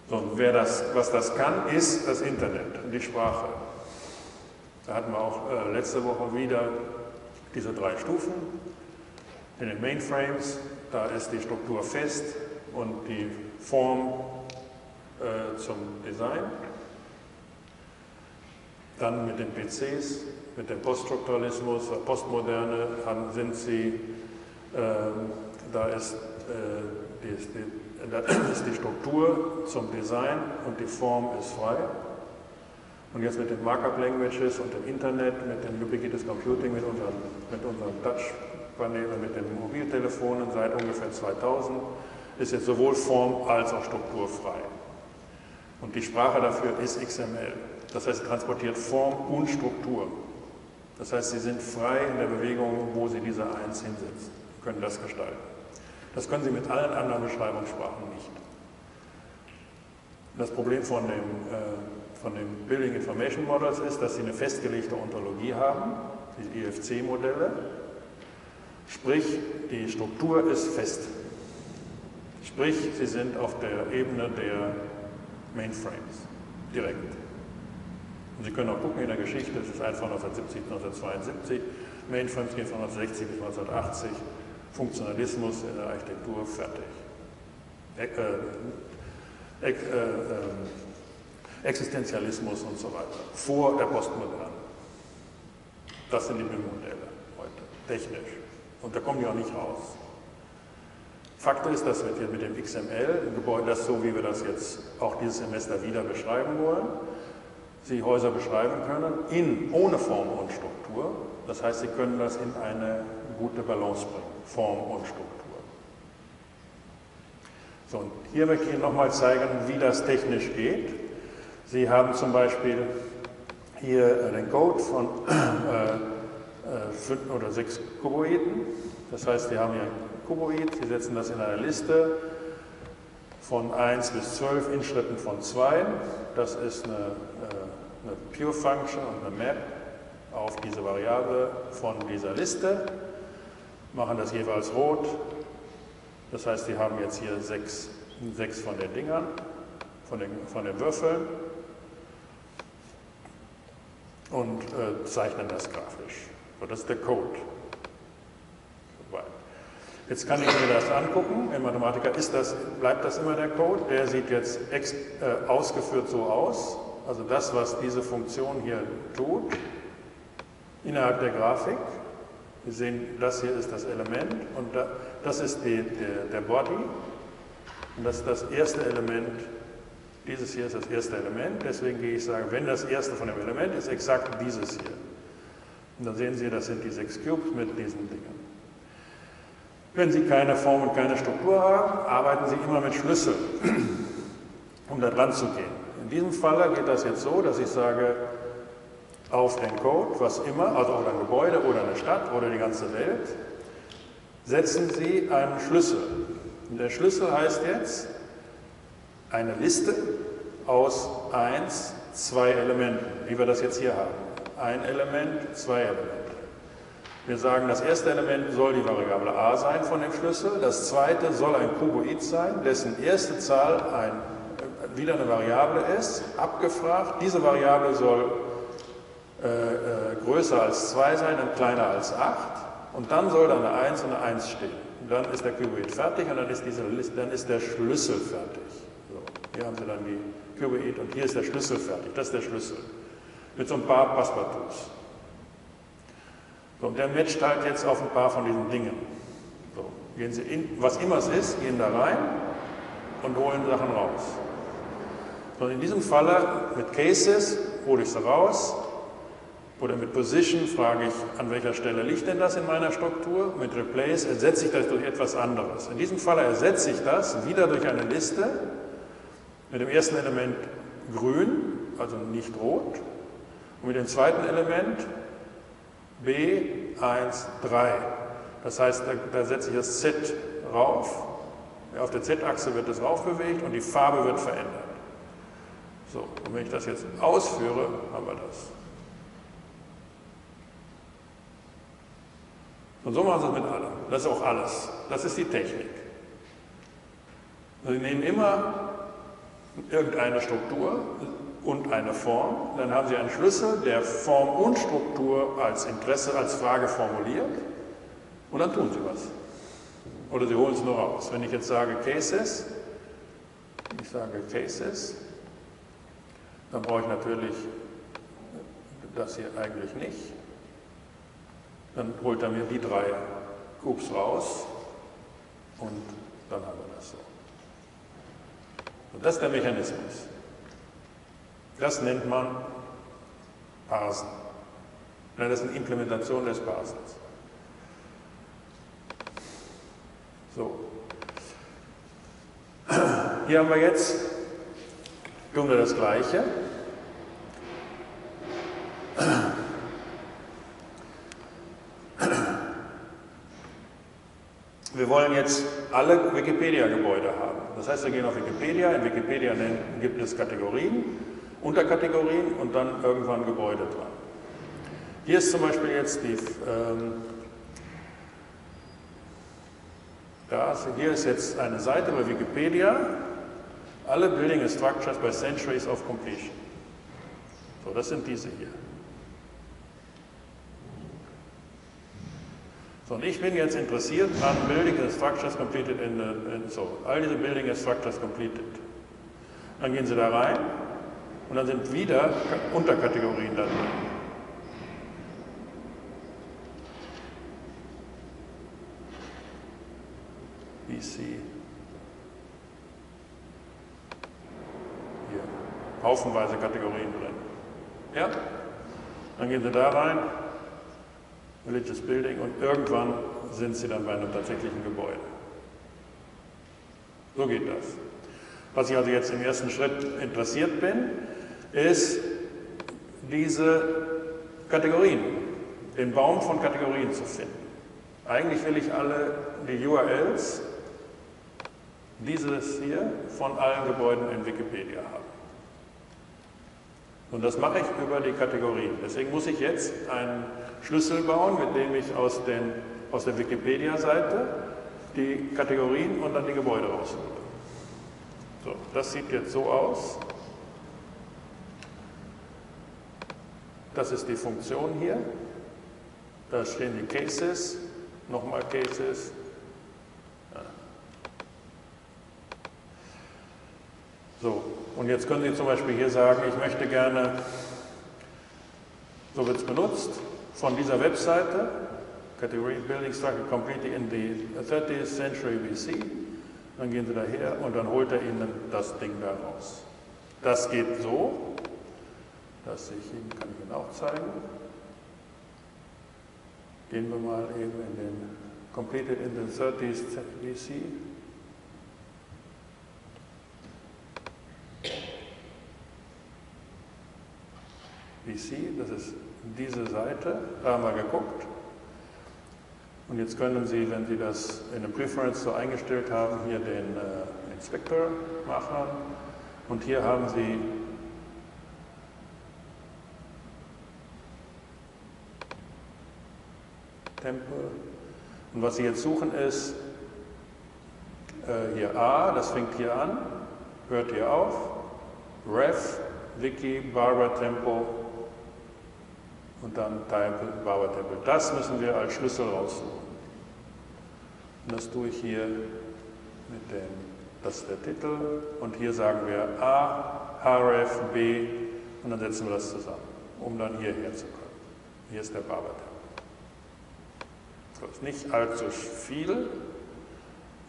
So, und was das kann, ist das Internet, die Sprache. Da hatten wir auch letzte Woche wieder diese 3 Stufen. In den Mainframes, da ist die Struktur fest und die Form zum Design. Dann mit den PCs, mit dem Poststrukturalismus, Postmoderne, da ist die Struktur zum Design und die Form ist frei. Und jetzt mit den Markup Languages und dem Internet, mit dem ubiquitous Computing, mit unseren Touchpanelen, mit den Mobiltelefonen seit ungefähr 2000 ist jetzt sowohl Form als auch Struktur frei. Und die Sprache dafür ist XML. Das heißt, transportiert Form und Struktur. Das heißt, sie sind frei in der Bewegung, wo sie diese Eins hinsetzen, können das gestalten. Das können sie mit allen anderen Beschreibungssprachen nicht. Das Problem von dem Building Information Models ist, dass sie eine festgelegte Ontologie haben, die IFC-Modelle. Sprich, die Struktur ist fest. Sprich, sie sind auf der Ebene der Mainframes direkt. Und Sie können auch gucken in der Geschichte, es ist einfach 1970 bis 1972, Mainframes geht von 1960 bis 1980, Funktionalismus in der Architektur fertig. Existenzialismus und so weiter, vor der Postmoderne. Das sind die BIM-Modelle heute, technisch. Und da kommen die auch nicht raus. Fakt ist, dass wir mit dem XML, das so wie wir das jetzt auch dieses Semester wieder beschreiben wollen, Sie Häuser beschreiben können, ohne Form und Struktur. Das heißt, Sie können das in eine gute Balance bringen, Form und Struktur. So, und hier möchte ich Ihnen nochmal zeigen, wie das technisch geht. Sie haben zum Beispiel hier den Code von 5 oder 6 Kuboiden. Das heißt, Sie haben hier ein Kuboid, Sie setzen das in eine Liste von 1 bis 12 in Schritten von 2. Das ist eine Pure Function und eine Map auf diese Variable von dieser Liste. Machen das jeweils rot. Das heißt, Sie haben jetzt hier 6 von den Dingern, von den Würfeln, und zeichnen das grafisch. So, das ist der Code. Jetzt kann ich mir das angucken. In Mathematica bleibt das immer der Code. Der sieht jetzt ausgeführt so aus. Also das, was diese Funktion hier tut, innerhalb der Grafik. Wir sehen, das hier ist das Element und das ist der Body. Und das ist das erste Element. Dieses hier ist das erste Element. Deswegen gehe ich sagen, wenn das erste von dem Element ist, exakt dieses hier. Und dann sehen Sie, das sind die 6 Cubes mit diesen Dingen. Wenn Sie keine Form und keine Struktur haben, arbeiten Sie immer mit Schlüsseln, um da dran zu gehen. In diesem Fall geht das jetzt so, dass ich sage, auf den Code, was immer, also auf ein Gebäude oder eine Stadt oder die ganze Welt, setzen Sie einen Schlüssel. Und der Schlüssel heißt jetzt eine Liste aus 1, 2 Elementen, wie wir das jetzt hier haben. Ein Element, 2 Elemente. Wir sagen, das erste Element soll die Variable a sein von dem Schlüssel, das zweite soll ein Kuboid sein, dessen erste Zahl wieder eine Variable ist, abgefragt. Diese Variable soll größer als 2 sein und kleiner als 8. Und dann soll da eine 1 und eine 1 stehen. Und dann ist der Kuboid fertig und dann ist der Schlüssel fertig. So, hier haben Sie dann die Kuboid und hier ist der Schlüssel fertig. Das ist der Schlüssel. Mit so ein paar Passepartouts. Und der matcht halt jetzt auf ein paar von diesen Dingen. So, gehen Sie in, was immer es ist, gehen da rein und holen Sachen raus. Und in diesem Falle mit Cases hole ich sie raus oder mit Position frage ich, an welcher Stelle liegt denn das in meiner Struktur? Mit Replace ersetze ich das durch etwas anderes. In diesem Falle ersetze ich das wieder durch eine Liste mit dem ersten Element grün, also nicht rot, und mit dem zweiten Element B1, 3. Das heißt, da setze ich das Z rauf. Auf der Z-Achse wird das raufbewegt und die Farbe wird verändert. So, und wenn ich das jetzt ausführe, haben wir das. Und so machen Sie es mit allem. Das ist auch alles. Das ist die Technik. Sie nehmen immer irgendeine Struktur und eine Form, dann haben Sie einen Schlüssel, der Form und Struktur als Interesse, als Frage formuliert, und dann tun Sie was. Oder Sie holen es nur raus. Wenn ich jetzt sage Cases, dann brauche ich natürlich das hier eigentlich nicht. Dann holt er mir die 3 Cubes raus und dann haben wir das so. Und das ist der Mechanismus. Das nennt man Parsen. Das ist eine Implementation des Parsens. So. Hier haben wir jetzt das Gleiche. Wir wollen jetzt alle Wikipedia-Gebäude haben. Das heißt, wir gehen auf Wikipedia. In Wikipedia gibt es Kategorien, Unterkategorien und dann irgendwann Gebäude dran. Hier ist zum Beispiel jetzt hier ist jetzt eine Seite bei Wikipedia, alle Building Structures by Centuries of Completion. So, das sind diese hier. So, und ich bin jetzt interessiert an Building Structures completed all diese Building Structures completed. Dann gehen Sie da rein. Und dann sind wieder Unterkategorien da drin. BC. Hier. Haufenweise Kategorien drin. Ja. Dann gehen Sie da rein, Villages Building, und irgendwann sind Sie dann bei einem tatsächlichen Gebäude. So geht das. Was ich also jetzt im ersten Schritt interessiert bin, ist diese Kategorien, den Baum von Kategorien zu finden. Eigentlich will ich alle die URLs, dieses hier, von allen Gebäuden in Wikipedia haben. Und das mache ich über die Kategorien. Deswegen muss ich jetzt einen Schlüssel bauen, mit dem ich aus der Wikipedia-Seite die Kategorien und dann die Gebäude raushole. So, das sieht jetzt so aus. Das ist die Funktion hier. Da stehen die Cases, nochmal Cases. Ja. So, und jetzt können Sie zum Beispiel hier sagen, ich möchte gerne, so wird es benutzt, von dieser Webseite, Category Building Structure Completely in the 30th Century BC, dann gehen Sie daher und dann holt er Ihnen das Ding da raus. Das geht so, das sehe ich Ihnen, kann ich Ihnen auch zeigen. Gehen wir mal eben in den Completed in the 30s BC. BC, das ist diese Seite, da haben wir geguckt. Und jetzt können Sie, wenn Sie das in den Preference so eingestellt haben, hier den Inspector machen. Und hier haben Sie Tempel. Und was Sie jetzt suchen ist hier A, das fängt hier an, hört hier auf, Ref, Wiki, Barber Temple und dann Temple, Barber Temple. Das müssen wir als Schlüssel raussuchen. Und das tue ich hier mit dem, das ist der Titel, und hier sagen wir A, Href, B und dann setzen wir das zusammen, um dann hierher zu kommen. Hier ist der Barber Temple. Ist nicht allzu viel.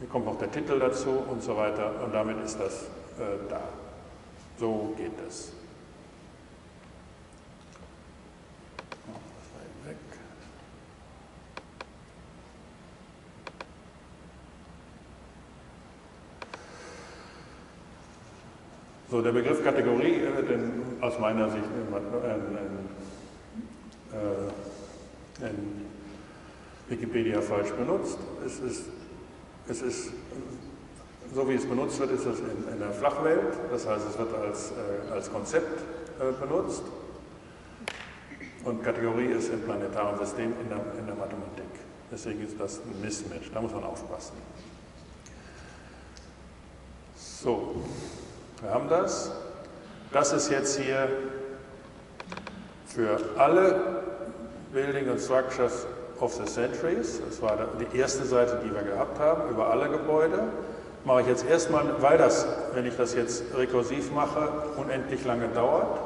Hier kommt noch der Titel dazu und so weiter und damit ist das da. So geht das. Das war weg. So, der Begriff Kategorie wird aus meiner Sicht in Wikipedia falsch benutzt. Es ist, so wie es benutzt wird, ist es in der Flachwelt, das heißt, es wird als Konzept benutzt und Kategorie ist im planetaren System in der Mathematik. Deswegen ist das ein Mismatch, da muss man aufpassen. So, wir haben das. Das ist jetzt hier für alle Building and Structures of the Centuries, das war die erste Seite, die wir gehabt haben, über alle Gebäude. Mache ich jetzt erstmal, weil das, wenn ich das jetzt rekursiv mache, unendlich lange dauert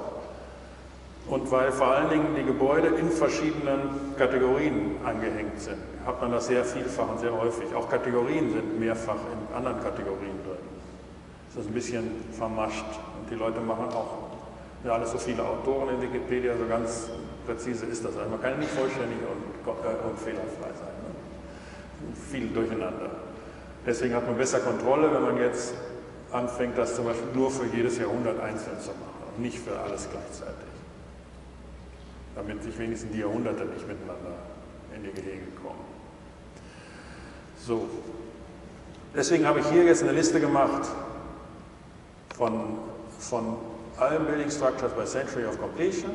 und weil vor allen Dingen die Gebäude in verschiedenen Kategorien angehängt sind, hat man das sehr vielfach und sehr häufig. Auch Kategorien sind mehrfach in anderen Kategorien drin. Das ist ein bisschen vermascht und die Leute machen auch, ja, alles so viele Autoren in Wikipedia, so ganz präzise ist das. Also man kann nicht vollständig und fehlerfrei sein. Ne? Viel durcheinander. Deswegen hat man besser Kontrolle, wenn man jetzt anfängt, das zum Beispiel nur für jedes Jahrhundert einzeln zu machen und nicht für alles gleichzeitig. Damit sich wenigstens die Jahrhunderte nicht miteinander in die Gehege kommen. So. Deswegen habe ich hier jetzt eine Liste gemacht von allen Building Structures by Century of Completion.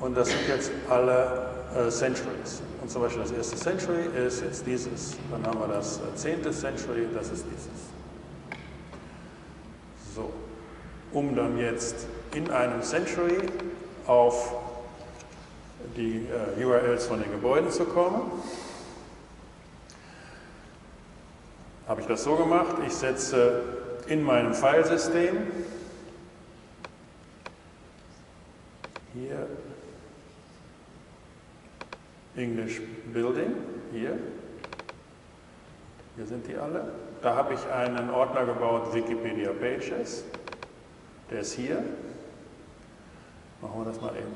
Und das sind jetzt alle Centuries. Und zum Beispiel das erste Century ist jetzt dieses. Dann haben wir das 10. Century, das ist dieses. So, um dann jetzt in einem Century auf die URLs von den Gebäuden zu kommen, habe ich das so gemacht. Ich setze in meinem Filesystem hier English Building, hier sind die alle. Da habe ich einen Ordner gebaut, Wikipedia Pages, der ist hier. Machen wir das mal eben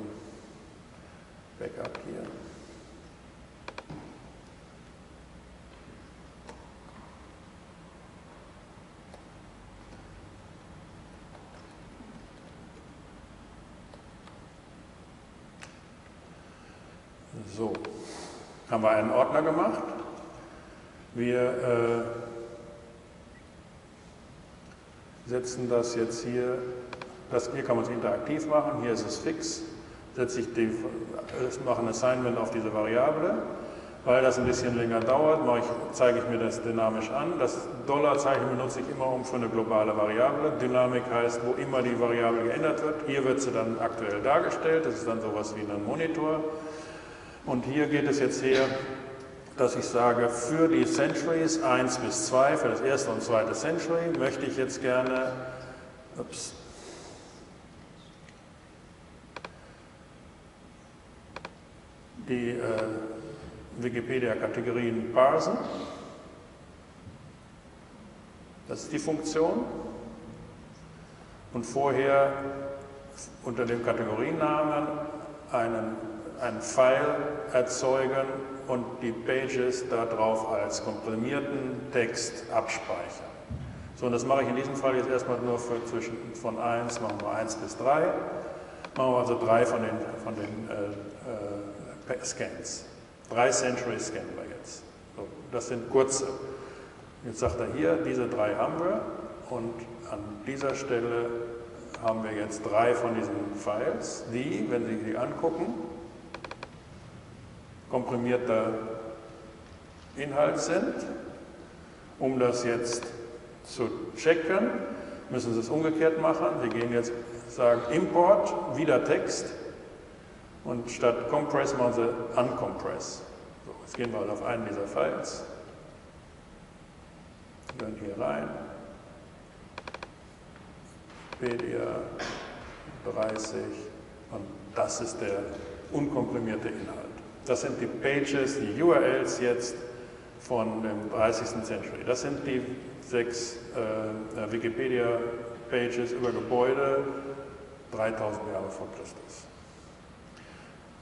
Backup hier. So, haben wir einen Ordner gemacht. Wir setzen das jetzt hier, hier kann man es interaktiv machen, hier ist es fix. Setze ich die, mache ein Assignment auf diese Variable. Weil das ein bisschen länger dauert, zeige ich mir das dynamisch an. Das $-Zeichen benutze ich immer für eine globale Variable. Dynamik heißt, wo immer die Variable geändert wird. Hier wird sie dann aktuell dargestellt, das ist dann sowas wie ein Monitor. Und hier geht es jetzt her, dass ich sage, für die Centuries 1 bis 2, für das erste und zweite Century, möchte ich jetzt gerne, die Wikipedia-Kategorien parsen. Das ist die Funktion. Und vorher unter dem Kategoriennamen einen File erzeugen und die Pages darauf als komprimierten Text abspeichern. So, und das mache ich in diesem Fall jetzt erstmal nur für von 1, machen wir 1 bis 3. Machen wir also 3 von den Scans. 3 Century scannen wir jetzt. So, das sind kurze. Jetzt sagt er hier, diese 3 haben wir und an dieser Stelle haben wir jetzt 3 von diesen Files, die, wenn Sie die angucken, komprimierter Inhalt sind. Um das jetzt zu checken, müssen Sie es umgekehrt machen. Sie gehen jetzt, sagen Import, wieder Text und statt Compress machen Sie Uncompress. So, jetzt gehen wir auf einen dieser Files. Wir gehen hier rein. Wikipedia 30 und das ist der unkomprimierte Inhalt. Das sind die Pages, die URLs jetzt von dem 30. Century. Das sind die 6 Wikipedia-Pages über Gebäude 3000 Jahre vor Christus.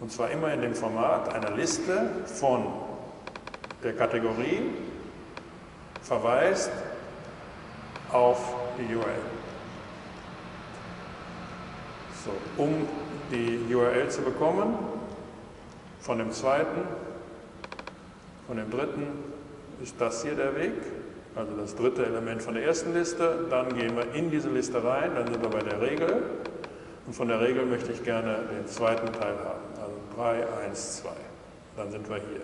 Und zwar immer in dem Format einer Liste von der Kategorie verweist auf die URL. So, um die URL zu bekommen, von dem zweiten, von dem dritten ist das hier der Weg, also das dritte Element von der ersten Liste. Dann gehen wir in diese Liste rein, dann sind wir bei der Regel. Und von der Regel möchte ich gerne den zweiten Teil haben, also 3, 1, 2. Dann sind wir hier.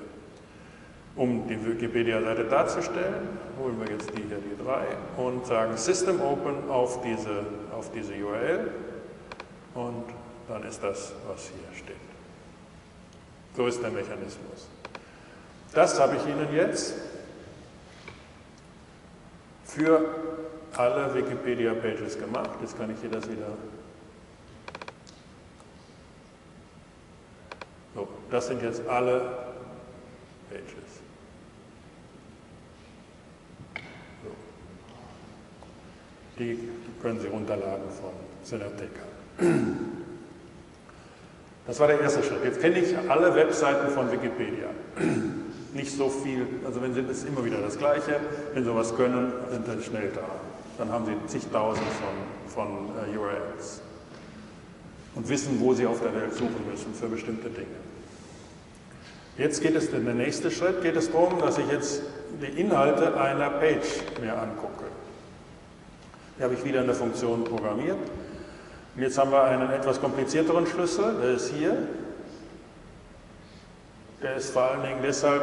Um die Wikipedia-Seite darzustellen, holen wir jetzt die hier, die 3, und sagen System Open auf diese URL. Und dann ist das, was hier steht. So ist der Mechanismus. Das habe ich Ihnen jetzt für alle Wikipedia-Pages gemacht. Jetzt kann ich hier das wieder... So, das sind jetzt alle Pages. So. Die können Sie runterladen von xenotheka. Das war der erste Schritt. Jetzt kenne ich alle Webseiten von Wikipedia. Nicht so viel, also wenn Sie das immer wieder das Gleiche, wenn Sie sowas können, sind dann schnell da. Dann haben Sie zigtausend von URLs und wissen, wo Sie auf der Welt suchen müssen für bestimmte Dinge. Jetzt geht es in den nächsten Schritt, geht es darum, dass ich jetzt die Inhalte einer Page mir angucke. Hier habe ich wieder eine Funktion programmiert. Und jetzt haben wir einen etwas komplizierteren Schlüssel, der ist hier. Der ist vor allen Dingen deshalb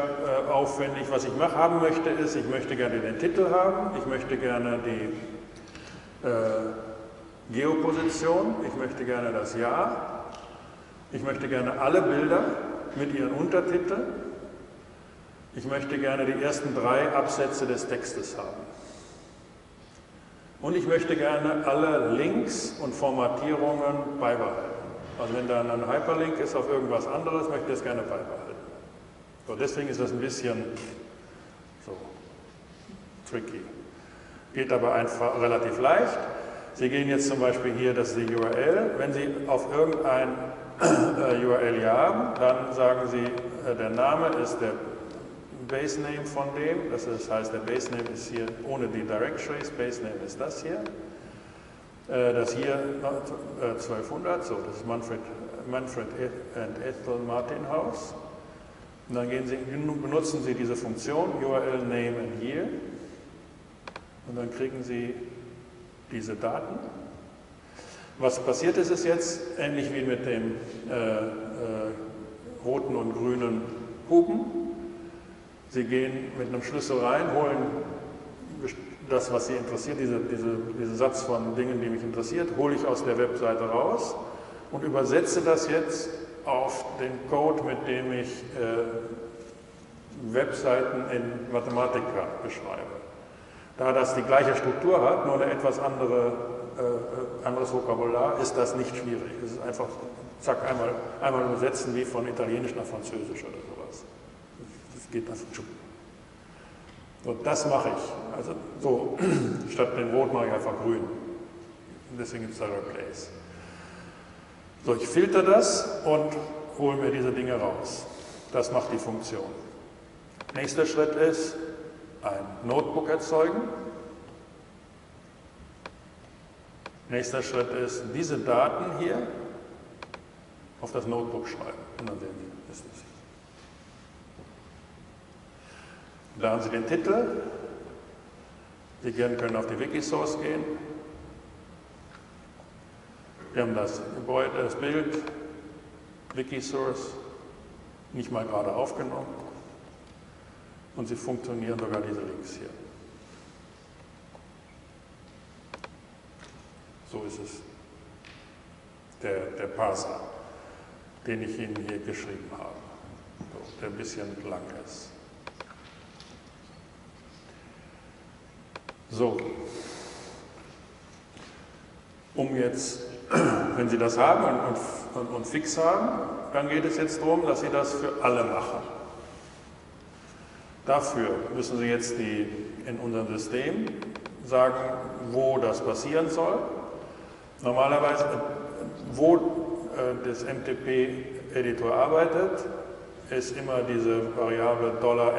aufwendig. Was ich haben möchte, ist, ich möchte gerne den Titel haben, ich möchte gerne die Geoposition, ich möchte gerne das Jahr, ich möchte gerne alle Bilder mit ihren Untertiteln, ich möchte gerne die ersten 3 Absätze des Textes haben. Und ich möchte gerne alle Links und Formatierungen beibehalten. Also wenn da ein Hyperlink ist auf irgendwas anderes, möchte ich das gerne beibehalten. So, deswegen ist das ein bisschen so tricky. Geht aber einfach relativ leicht. Sie gehen jetzt zum Beispiel hier, das ist die URL, wenn Sie auf irgendein URL hier haben, dann sagen Sie, der Name ist der Base Name von dem, das heißt, der Base Name ist hier ohne die Directories, Base Name ist das hier, das hier 1200, so, das ist Manfred and Ethel Martin House. Und dann gehen Sie, benutzen Sie diese Funktion, URL Name and Year, und dann kriegen Sie diese Daten. Was passiert ist, ist jetzt ähnlich wie mit dem roten und grünen Hupen. Sie gehen mit einem Schlüssel rein, holen das, was Sie interessiert, diesen Satz von Dingen, die mich interessiert, hole ich aus der Webseite raus und übersetze das jetzt auf den Code, mit dem ich Webseiten in Mathematica beschreibe. Da das die gleiche Struktur hat, nur ein etwas anderes Vokabular, ist das nicht schwierig. Es ist einfach, zack, einmal übersetzen wie von Italienisch nach Französisch oder sowas. Das geht einfach schon. So, das mache ich. Also so, statt den Rot mache ich einfach grün. Deswegen gibt es da Replace. So, ich filter das und hole mir diese Dinge raus. Das macht die Funktion. Nächster Schritt ist, ein Notebook erzeugen. Nächster Schritt ist, diese Daten hier auf das Notebook schreiben. Und dann sehen Sie, ist das hier. Da haben Sie den Titel. Sie können auf die Wikisource gehen. Wir haben das Gebäude, das Bild, Wikisource, nicht mal gerade aufgenommen. Und sie funktionieren sogar diese Links hier. So ist es, der Parser, den ich Ihnen hier geschrieben habe, so, der ein bisschen lang ist. So, um jetzt, wenn Sie das haben und fix haben, dann geht es jetzt darum, dass Sie das für alle machen. Dafür müssen Sie jetzt in unserem System sagen, wo das passieren soll. Normalerweise, wo das MTP-Editor arbeitet, ist immer diese Variable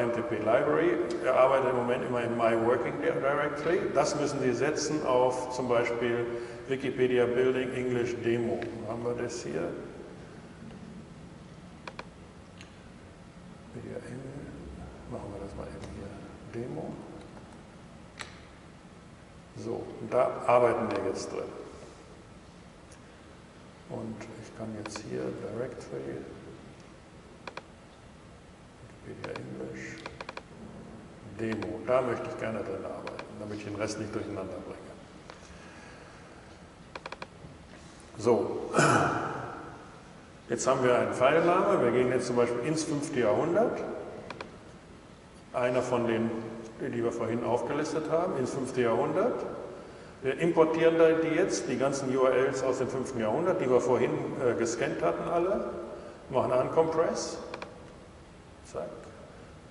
$MTP-Library. Er arbeitet im Moment immer in My Working Directory. Das müssen Sie setzen auf zum Beispiel Wikipedia Building English Demo. Haben wir das hier? Machen wir das mal eben hier, Demo. So, da arbeiten wir jetzt drin. Und ich kann jetzt hier Directory, Wikipedia English, Demo. Da möchte ich gerne drin arbeiten, damit ich den Rest nicht durcheinander bringe. So, jetzt haben wir einen Pfeilname. Wir gehen jetzt zum Beispiel ins 5. Jahrhundert. Einer von denen, die wir vorhin aufgelistet haben, ins 5. Jahrhundert. Wir importieren da jetzt die ganzen URLs aus dem 5. Jahrhundert, die wir vorhin gescannt hatten alle. Machen Uncompress. Zack.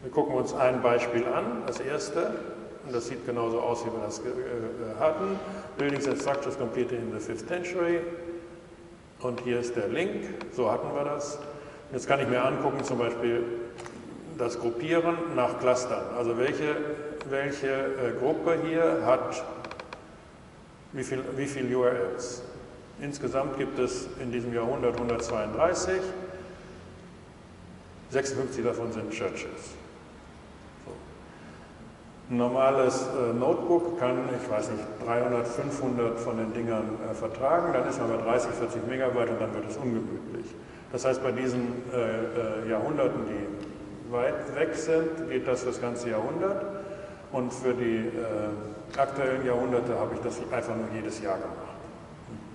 Wir gucken uns ein Beispiel an, das erste. Und das sieht genauso aus, wie wir das hatten. Buildings and Structures completed in the 5th century. Und hier ist der Link. So hatten wir das. Jetzt kann ich mir angucken, zum Beispiel das Gruppieren nach Clustern, also welche Gruppe hier hat wie viel URLs. Insgesamt gibt es in diesem Jahrhundert 132, 56 davon sind Churches. So. Ein normales Notebook kann, ich weiß nicht, 300, 500 von den Dingern vertragen, dann ist man bei 30, 40 Megabyte und dann wird es ungemütlich. Das heißt, bei diesen Jahrhunderten, die weit weg sind, geht das für das ganze Jahrhundert und für die aktuellen Jahrhunderte habe ich das einfach nur jedes Jahr gemacht.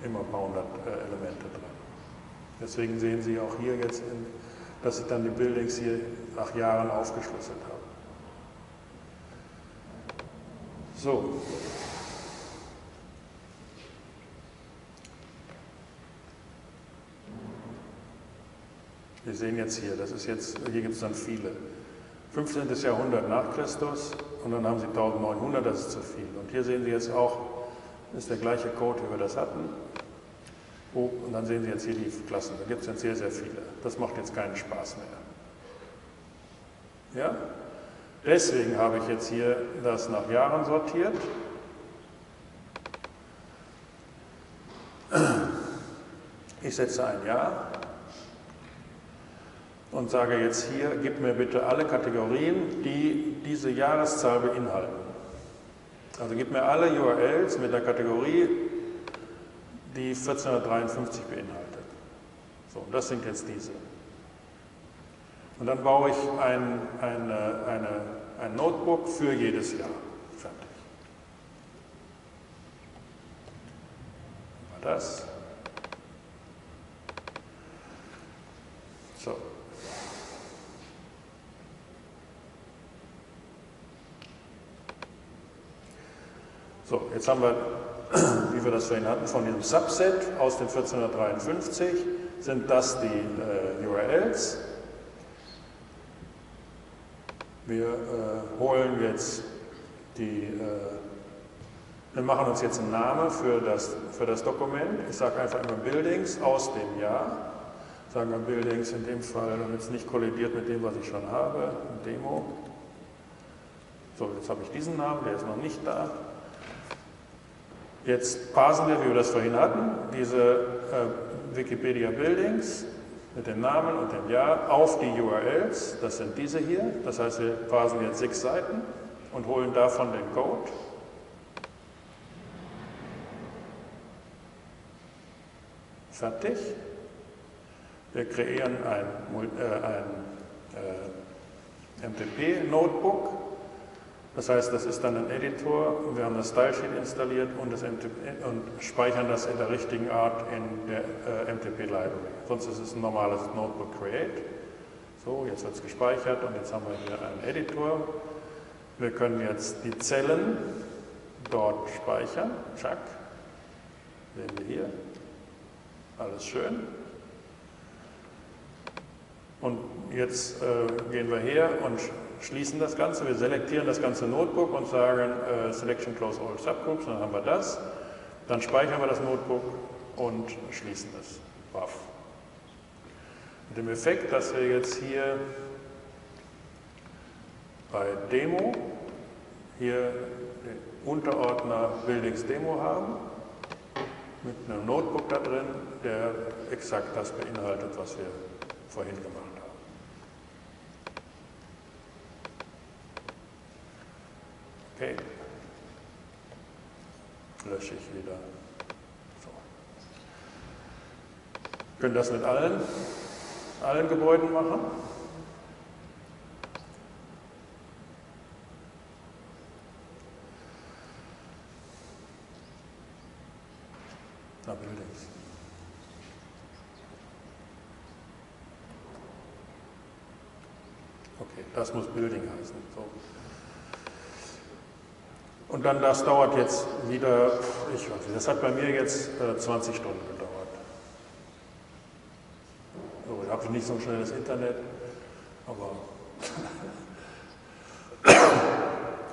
Immer ein paar hundert Elemente drin. Deswegen sehen Sie auch hier jetzt, dass ich dann die Buildings hier nach Jahren aufgeschlüsselt habe. So. Wir sehen jetzt hier, das ist jetzt, hier gibt es dann viele. 15. Jahrhundert nach Christus und dann haben Sie 1900, das ist zu viel. Und hier sehen Sie jetzt auch Das ist der gleiche Code, wie wir das hatten. Oh, und dann sehen Sie jetzt hier die Klassen. Da gibt es jetzt sehr, sehr viele. Das macht jetzt keinen Spaß mehr. Ja? Deswegen habe ich jetzt hier das nach Jahren sortiert. Ich setze ein Jahr und sage jetzt hier, gib mir bitte alle Kategorien, die diese Jahreszahl beinhalten. Also gib mir alle URLs mit der Kategorie, die 1453 beinhaltet. So, das sind jetzt diese. Und dann baue ich ein Notebook für jedes Jahr. Fertig. War das. So. So, jetzt haben wir, wie wir das vorhin hatten, von diesem Subset aus den 1453 sind das die URLs. Wir holen jetzt die, wir machen uns jetzt einen Namen für das Dokument. Ich sage einfach immer Buildings aus dem Jahr. Sagen wir Buildings in dem Fall, damit es nicht kollidiert mit dem, was ich schon habe, Demo. So, jetzt habe ich diesen Namen, der ist noch nicht da. Jetzt parsen wir, wie wir das vorhin hatten, diese Wikipedia Buildings mit dem Namen und dem Jahr auf die URLs, das sind diese hier, das heißt, wir parsen jetzt 6 Seiten und holen davon den Code. Fertig. Wir kreieren ein MTP-Notebook. Das heißt, das ist dann ein Editor, wir haben das Stylesheet installiert und, speichern das in der richtigen Art in der MTP-Library. Sonst ist es ein normales Notebook Create. So, jetzt wird es gespeichert und jetzt haben wir hier einen Editor. Wir können jetzt die Zellen dort speichern. Zack. Sehen wir hier. Alles schön. Und jetzt gehen wir her und schließen das Ganze, wir selektieren das ganze Notebook und sagen Selection Close All Subgroups, dann haben wir das. Dann speichern wir das Notebook und schließen es. Buff. Mit dem Effekt, dass wir jetzt hier bei Demo hier den Unterordner Buildings Demo haben, mit einem Notebook da drin, der exakt das beinhaltet, was wir vorhin gemacht haben. Okay, lösche ich wieder. So. Wir können das mit allen Gebäuden machen. Na, Buildings. Okay, das muss Building heißen. So. Und dann, das dauert jetzt wieder, ich weiß nicht, das hat bei mir jetzt 20 Stunden gedauert. So, ich habe nicht so ein schnelles Internet, aber...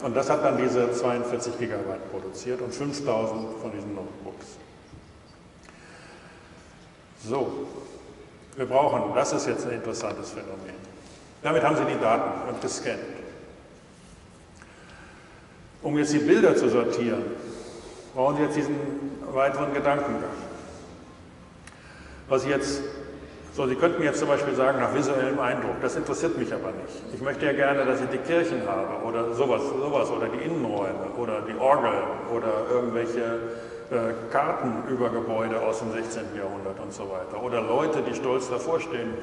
und das hat dann diese 42 Gigabyte produziert und 5000 von diesen Notebooks. So, wir brauchen, das ist jetzt ein interessantes Phänomen. Damit haben Sie die Daten und gescannt. Um jetzt die Bilder zu sortieren, brauchen Sie jetzt diesen weiteren Gedankengang. Was ich jetzt, so, Sie könnten jetzt zum Beispiel sagen, nach visuellem Eindruck, das interessiert mich aber nicht. Ich möchte ja gerne, dass ich die Kirchen habe oder sowas oder die Innenräume oder die Orgel oder irgendwelche Karten über Gebäude aus dem 16. Jahrhundert und so weiter. Oder Leute, die stolz davor stehen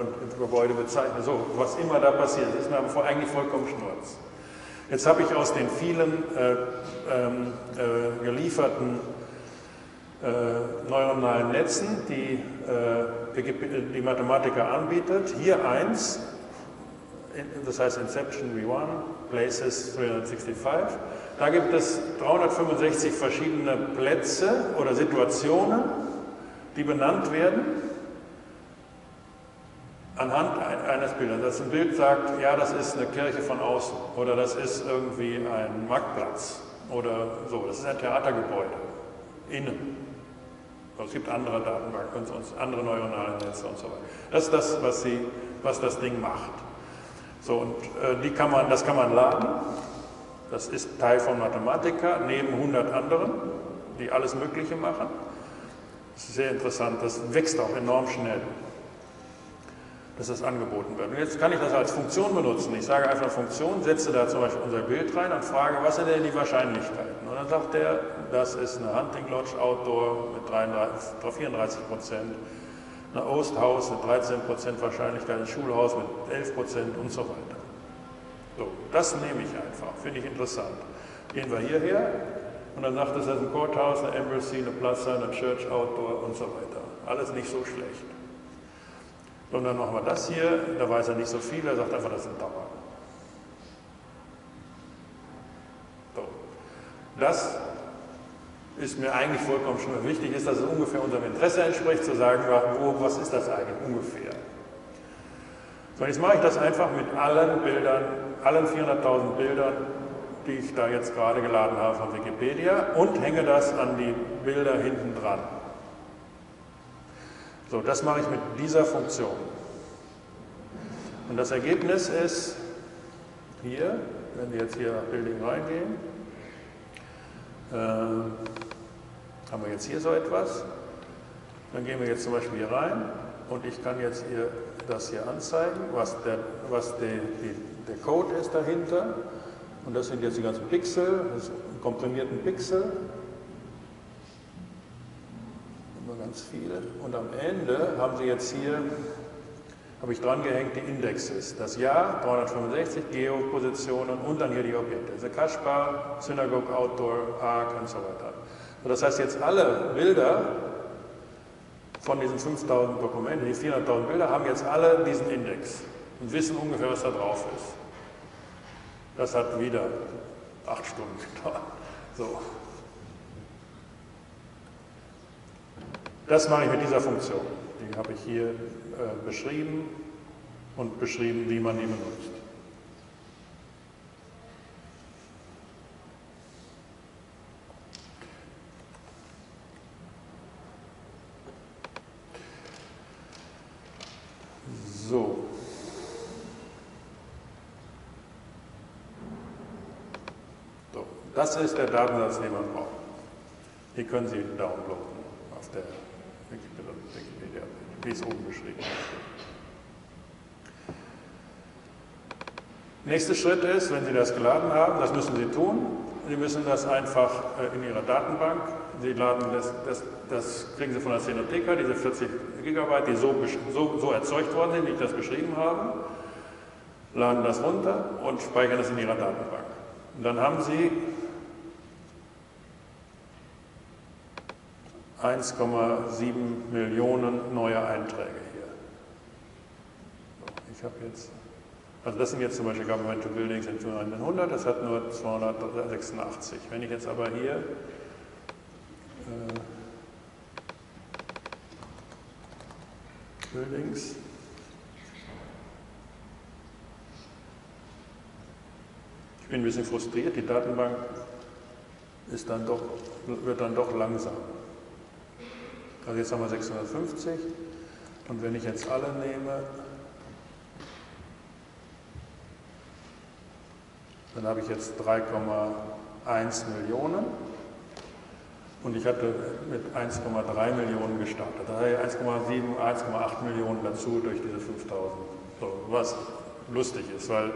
und Gebäude bezeichnen. So, was immer da passiert, ist mir eigentlich vollkommen schnurz. Jetzt habe ich aus den vielen gelieferten neuronalen Netzen, die die Mathematica anbietet, hier eins, das heißt Inception V1, Places 365. Da gibt es 365 verschiedene Plätze oder Situationen, die benannt werden. Anhand eines Bildes, dass ein Bild sagt, ja, das ist eine Kirche von außen oder das ist irgendwie ein Marktplatz oder so, das ist ein Theatergebäude Es gibt andere Datenbanken, andere neuronale Netze und so weiter. Das ist das, was das Ding macht. So, und das kann man laden. Das ist Teil von Mathematica, neben 100 anderen, die alles Mögliche machen. Das ist sehr interessant, das wächst auch enorm schnell, dass das angeboten wird. Und jetzt kann ich das als Funktion benutzen. Ich sage einfach Funktion, setze da zum Beispiel unser Bild rein und frage, was sind denn die Wahrscheinlichkeiten? Und dann sagt er, das ist eine Hunting Lodge Outdoor mit 34%, eine Osthaus mit 13% Wahrscheinlichkeit, ein Schulhaus mit 11% und so weiter. So, das nehme ich einfach, finde ich interessant. Gehen wir hierher und dann sagt es, das ist ein Courthouse, eine Embassy, eine Plaza, eine Church Outdoor und so weiter. Alles nicht so schlecht. Und dann machen wir das hier, da weiß er nicht so viel, er sagt einfach, das sind Dauer. So. Das ist mir eigentlich vollkommen schon wichtig, ist, dass es ungefähr unserem Interesse entspricht, zu sagen, was ist das eigentlich ungefähr. So, jetzt mache ich das einfach mit allen Bildern, allen 400.000 Bildern, die ich da jetzt gerade geladen habe von Wikipedia, und hänge das an die Bilder hinten dran. So, das mache ich mit dieser Funktion. Und das Ergebnis ist hier, wenn wir jetzt hier nach Building reingehen, haben wir jetzt hier so etwas. Dann gehen wir jetzt zum Beispiel hier rein und ich kann jetzt hier das hier anzeigen, was der Code ist dahinter. Und das sind jetzt die ganzen Pixel, das komprimierten Pixel. Ganz viele, und am Ende haben Sie jetzt hier, habe ich dran gehängt, die Indexes, das Jahr, 365, Geopositionen und dann hier die Objekte, also Kaspar, Synagogue, Outdoor, Park und so weiter. Und das heißt, jetzt alle Bilder von diesen 5.000 Dokumenten, die 400.000 Bilder, haben jetzt alle diesen Index und wissen ungefähr, was da drauf ist. Das hat wieder 8 Stunden gedauert. So. Das mache ich mit dieser Funktion. Die habe ich hier beschrieben und beschrieben, wie man die benutzt. So. So. Das ist der Datensatz, den man braucht. Hier können Sie ihn downloaden auf der Wikipedia, wie es oben beschrieben ist. Nächster Schritt ist, wenn Sie das geladen haben, das müssen Sie tun. Sie müssen das einfach in Ihrer Datenbank, Sie laden das kriegen Sie von der Xenotheka, diese 40 GB, die so erzeugt worden sind, wie ich das beschrieben habe, laden das runter und speichern das in Ihrer Datenbank. Und dann haben Sie 1,7 Millionen neue Einträge hier. Ich habe jetzt, also das sind jetzt zum Beispiel Government to Buildings in 200, das hat nur 286. Wenn ich jetzt aber hier Buildings, ich bin ein bisschen frustriert, die Datenbank ist dann doch, wird dann doch langsam. Also jetzt haben wir 650 und wenn ich jetzt alle nehme, dann habe ich jetzt 3,1 Millionen und ich hatte mit 1,3 Millionen gestartet. Da habe ich 1,7, 1,8 Millionen dazu durch diese 5000. So, was lustig ist, weil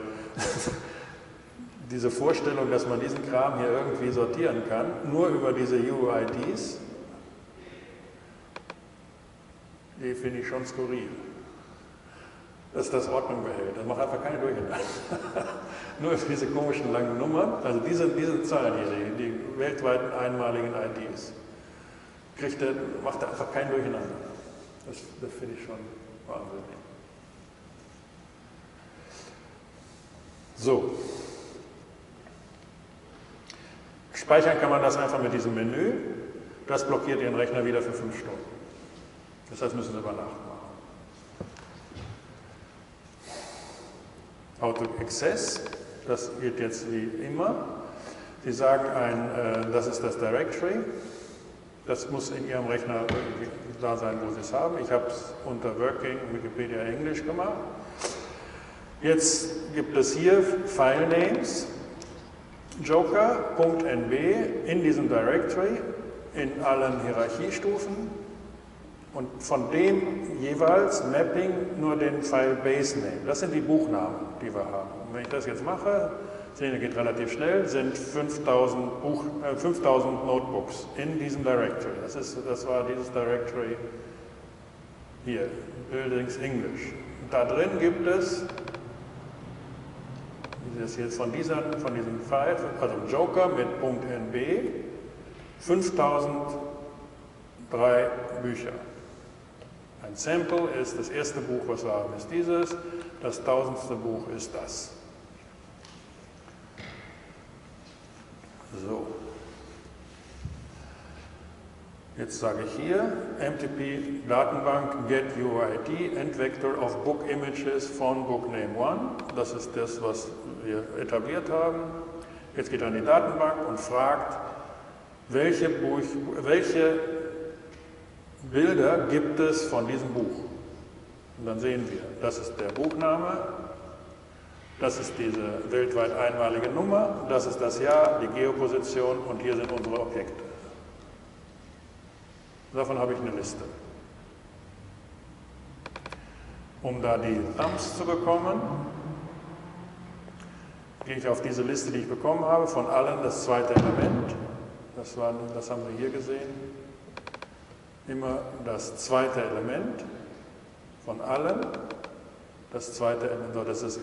diese Vorstellung, dass man diesen Kram hier irgendwie sortieren kann, nur über diese UIDs, die finde ich schon skurril, dass das Ordnung behält. Das macht einfach keine Durcheinander. Nur diese komischen langen Nummern, also diese Zahlen hier, die weltweiten einmaligen IDs, macht er einfach kein Durcheinander. Das finde ich schon wahnsinnig. So. Speichern kann man das einfach mit diesem Menü. Das blockiert Ihren Rechner wieder für 5 Stunden. Das heißt, müssen Sie über Nacht machen. Auto Access, das geht jetzt wie immer. Sie sagen, das ist das Directory. Das muss in Ihrem Rechner da sein, wo Sie es haben. Ich habe es unter Working Wikipedia Englisch gemacht. Jetzt gibt es hier File Names, joker.nb in diesem Directory, in allen Hierarchiestufen und von dem jeweils Mapping nur den File Base Name. Das sind die Buchnamen, die wir haben. Und wenn ich das jetzt mache, sehen, das geht relativ schnell, sind 5000 Notebooks in diesem Directory. Das war dieses Directory hier, Buildings English. Und da drin gibt es, das jetzt von diesem File, also Joker mit .nb, 5003 Bücher. Ein Sample ist das erste Buch, was wir haben, ist dieses, das 1000. Buch ist das. So, jetzt sage ich hier, MTP Datenbank get UID and vector of book images von book name 1. Das ist das, was wir etabliert haben. Jetzt geht er an die Datenbank und fragt, welche Bilder gibt es von diesem Buch? Und dann sehen wir, das ist der Buchname. Das ist diese weltweit einmalige Nummer, das ist das Jahr, die Geoposition und hier sind unsere Objekte. Davon habe ich eine Liste. Um da die Thumbs zu bekommen, gehe ich auf diese Liste, die ich bekommen habe, von allen das zweite Element. Das haben wir hier gesehen. Immer das zweite Element von allen. Das zweite Element, so, das ist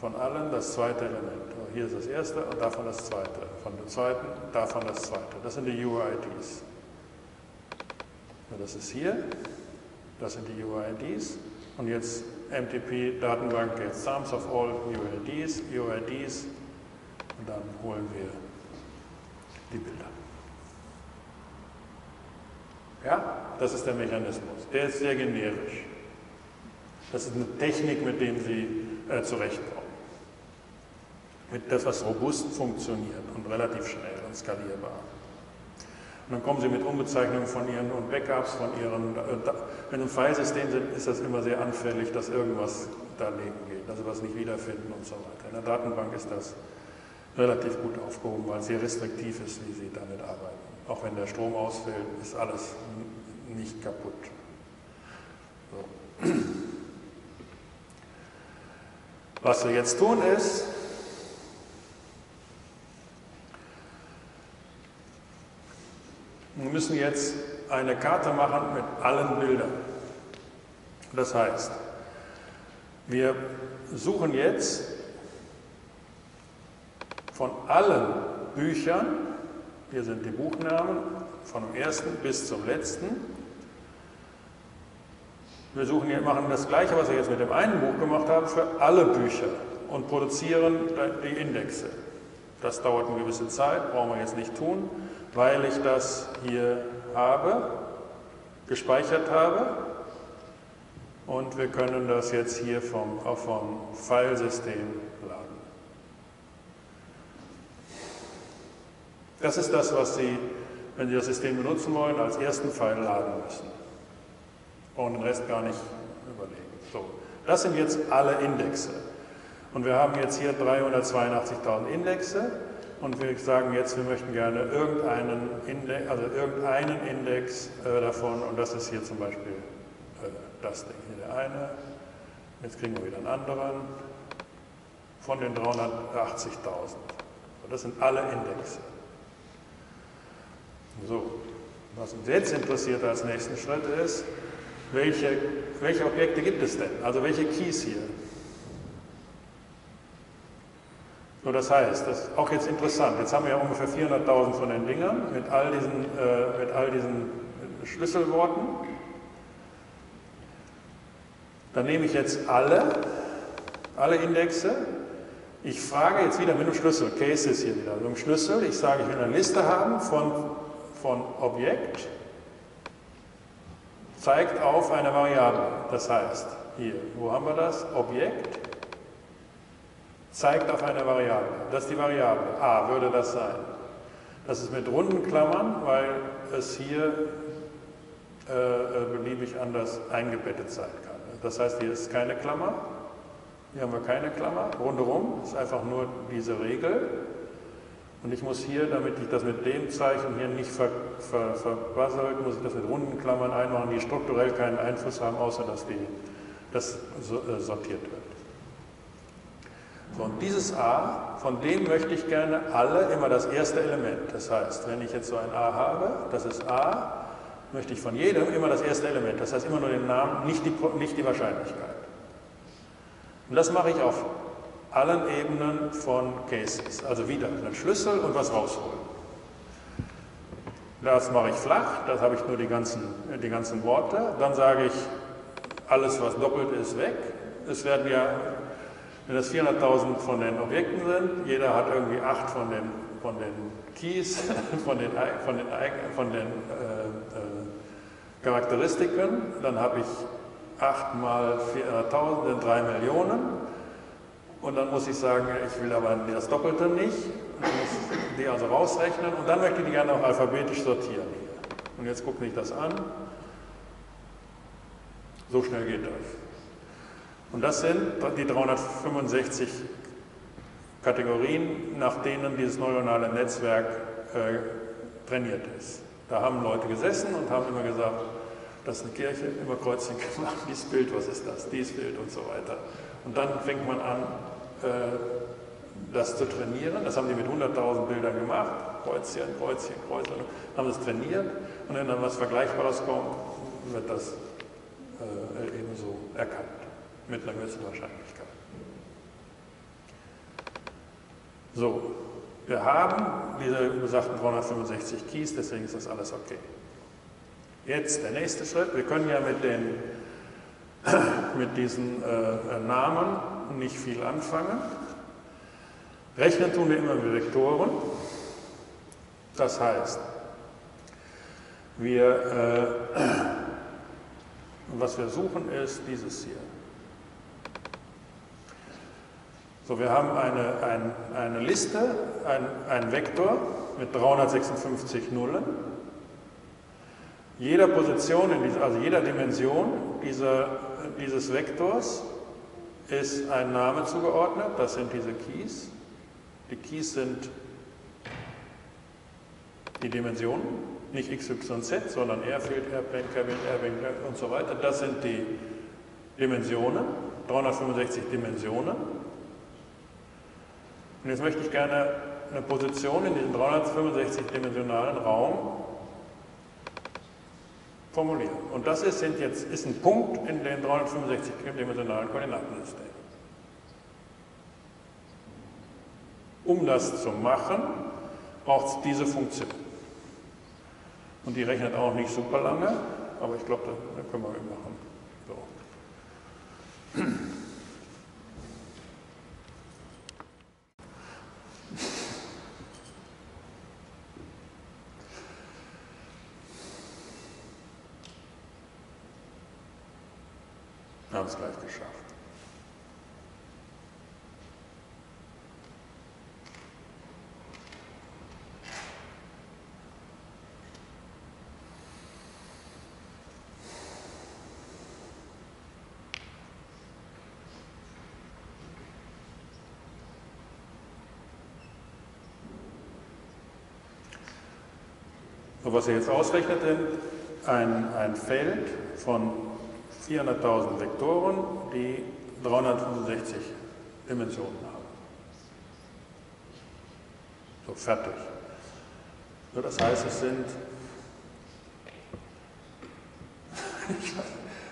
von allen das zweite Element. Also hier ist das erste und davon das zweite. Von dem zweiten, davon das zweite. Das sind die UIDs. Das ist hier. Das sind die UIDs. Und jetzt MTP Datenbank get sums of all UIDs, UIDs. Und dann holen wir die Bilder. Ja, das ist der Mechanismus. Der ist sehr generisch. Das ist eine Technik, mit der Sie zurechtkommen. Mit das, was robust funktioniert und relativ schnell und skalierbar. Und dann kommen Sie mit Umbezeichnungen von Ihren und Backups von Ihren. Wenn Sie im Filesystem sind, ist das immer sehr anfällig, dass irgendwas daneben geht, dass Sie was nicht wiederfinden und so weiter. In der Datenbank ist das relativ gut aufgehoben, weil es sehr restriktiv ist, wie Sie damit arbeiten. Auch wenn der Strom ausfällt, ist alles nicht kaputt. So. Was wir jetzt tun ist, wir müssen jetzt eine Karte machen mit allen Bildern. Das heißt, wir suchen jetzt von allen Büchern, hier sind die Buchnamen, von dem ersten bis zum letzten. Wir suchen jetzt, machen das Gleiche, was wir jetzt mit dem einen Buch gemacht haben, für alle Bücher und produzieren die Indexe. Das dauert eine gewisse Zeit, brauchen wir jetzt nicht tun, weil ich das hier habe, gespeichert habe. Und wir können das jetzt hier vom Filesystem laden. Das ist das, was Sie, wenn Sie das System benutzen wollen, als ersten File laden müssen. Und den Rest gar nicht überlegen. So, das sind jetzt alle Indexe. Und wir haben jetzt hier 382.000 Indexe und wir sagen jetzt, wir möchten gerne irgendeinen Index davon und das ist hier zum Beispiel das Ding hier, der eine. Jetzt kriegen wir wieder einen anderen von den 380.000. Das sind alle Indexe. So, was uns jetzt interessiert als nächsten Schritt ist, welche Objekte gibt es denn? Also welche Keys hier? So, das heißt, das ist auch jetzt interessant. Jetzt haben wir ja ungefähr 400.000 von den Dingern mit all diesen Schlüsselworten. Dann nehme ich jetzt alle Indexe. Ich frage jetzt wieder mit dem Schlüssel, Cases hier wieder, mit dem Schlüssel. Ich sage, ich will eine Liste haben von Objekt. Zeigt auf eine Variable. Das heißt, hier, wo haben wir das? Objekt zeigt auf eine Variable. Das ist die Variable. A würde das sein. Das ist mit runden Klammern, weil es hier beliebig anders eingebettet sein kann. Das heißt, hier ist keine Klammer, hier haben wir keine Klammer, rundherum ist einfach nur diese Regel. Und ich muss hier, damit ich das mit dem Zeichen hier nicht verbaselt, muss ich das mit runden Klammern einmachen, die strukturell keinen Einfluss haben, außer dass das sortiert wird. So, und dieses A, von dem möchte ich gerne alle immer das erste Element. Das heißt, wenn ich jetzt so ein A habe, das ist A, möchte ich von jedem immer das erste Element. Das heißt immer nur den Namen, nicht die Wahrscheinlichkeit. Und das mache ich auf allen Ebenen von Cases. Also wieder einen Schlüssel und was rausholen. Das mache ich flach, das habe ich nur die ganzen Worte. Dann sage ich, alles was doppelt ist, weg. Es werden ja, wenn das 400.000 von den Objekten sind, jeder hat irgendwie 8 von den Keys, von den Charakteristiken, dann habe ich 8 mal 400.000 sind 3 Millionen. Und dann muss ich sagen, ich will aber das Doppelte nicht, ich muss die also rausrechnen und dann möchte ich die gerne auch alphabetisch sortieren. Und jetzt gucke ich das an. So schnell geht das. Und das sind die 365 Kategorien, nach denen dieses neuronale Netzwerk trainiert ist. Da haben Leute gesessen und haben immer gesagt, das ist eine Kirche, immer Kreuzchen gemacht, dieses Bild, was ist das, dieses Bild und so weiter. Und dann fängt man an, das zu trainieren. Das haben die mit 100.000 Bildern gemacht. Kreuzchen, Kreuzchen, Kreuzchen. Haben das trainiert. Und wenn dann was Vergleichbares kommt, wird das ebenso erkannt. Mit einer gewissen Wahrscheinlichkeit. So, wir haben diese besagten 365 Keys, deswegen ist das alles okay. Jetzt der nächste Schritt. Wir können ja mit diesen Namen nicht viel anfangen. Rechnen tun wir immer mit Vektoren. Das heißt, was wir suchen ist dieses hier. So, wir haben eine Liste, einen Vektor mit 356 Nullen. Jeder Position, also jeder Dimension dieses Vektors ist ein Name zugeordnet, das sind diese Keys. Die Keys sind die Dimensionen, nicht x, y, z, sondern R-Field, R-Plane, K-Bild, R-Winkel und so weiter. Das sind die Dimensionen, 365 Dimensionen. Und jetzt möchte ich gerne eine Position in diesem 365-dimensionalen Raum formulieren. Und das ist ein Punkt in den 365-dimensionalen Koordinatensystemen. Um das zu machen, braucht es diese Funktion. Und die rechnet auch nicht super lange, aber ich glaube, da können wir machen. So. Wir haben es gleich geschafft. So, was ihr jetzt ausrechnet, ist ein Feld von 400.000 Vektoren, die 365 Dimensionen haben. So, fertig. So, das heißt, es sind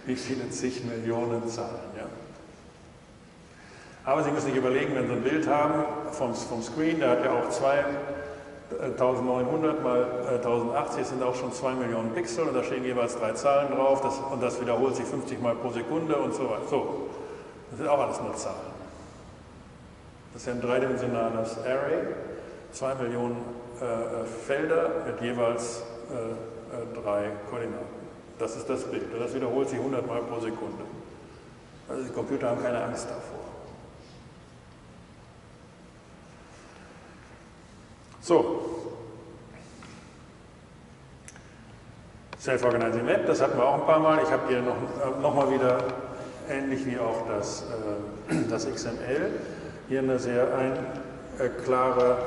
wie viele zig Millionen Zahlen. Ja? Aber Sie müssen sich überlegen, wenn Sie ein Bild haben vom Screen, der hat ja auch 1900 mal 1080 sind auch schon 2 Millionen Pixel und da stehen jeweils 3 Zahlen drauf und das wiederholt sich 50 Mal pro Sekunde und so weiter. So, das sind auch alles nur Zahlen. Das ist ja ein dreidimensionales Array, 2 Millionen Felder mit jeweils 3 Koordinaten. Das ist das Bild und das wiederholt sich 100 Mal pro Sekunde. Also die Computer haben keine Angst davor. So, Self-Organizing Web, das hatten wir auch ein paar Mal. Ich habe hier noch mal wieder, ähnlich wie auch das XML, hier eine sehr klare,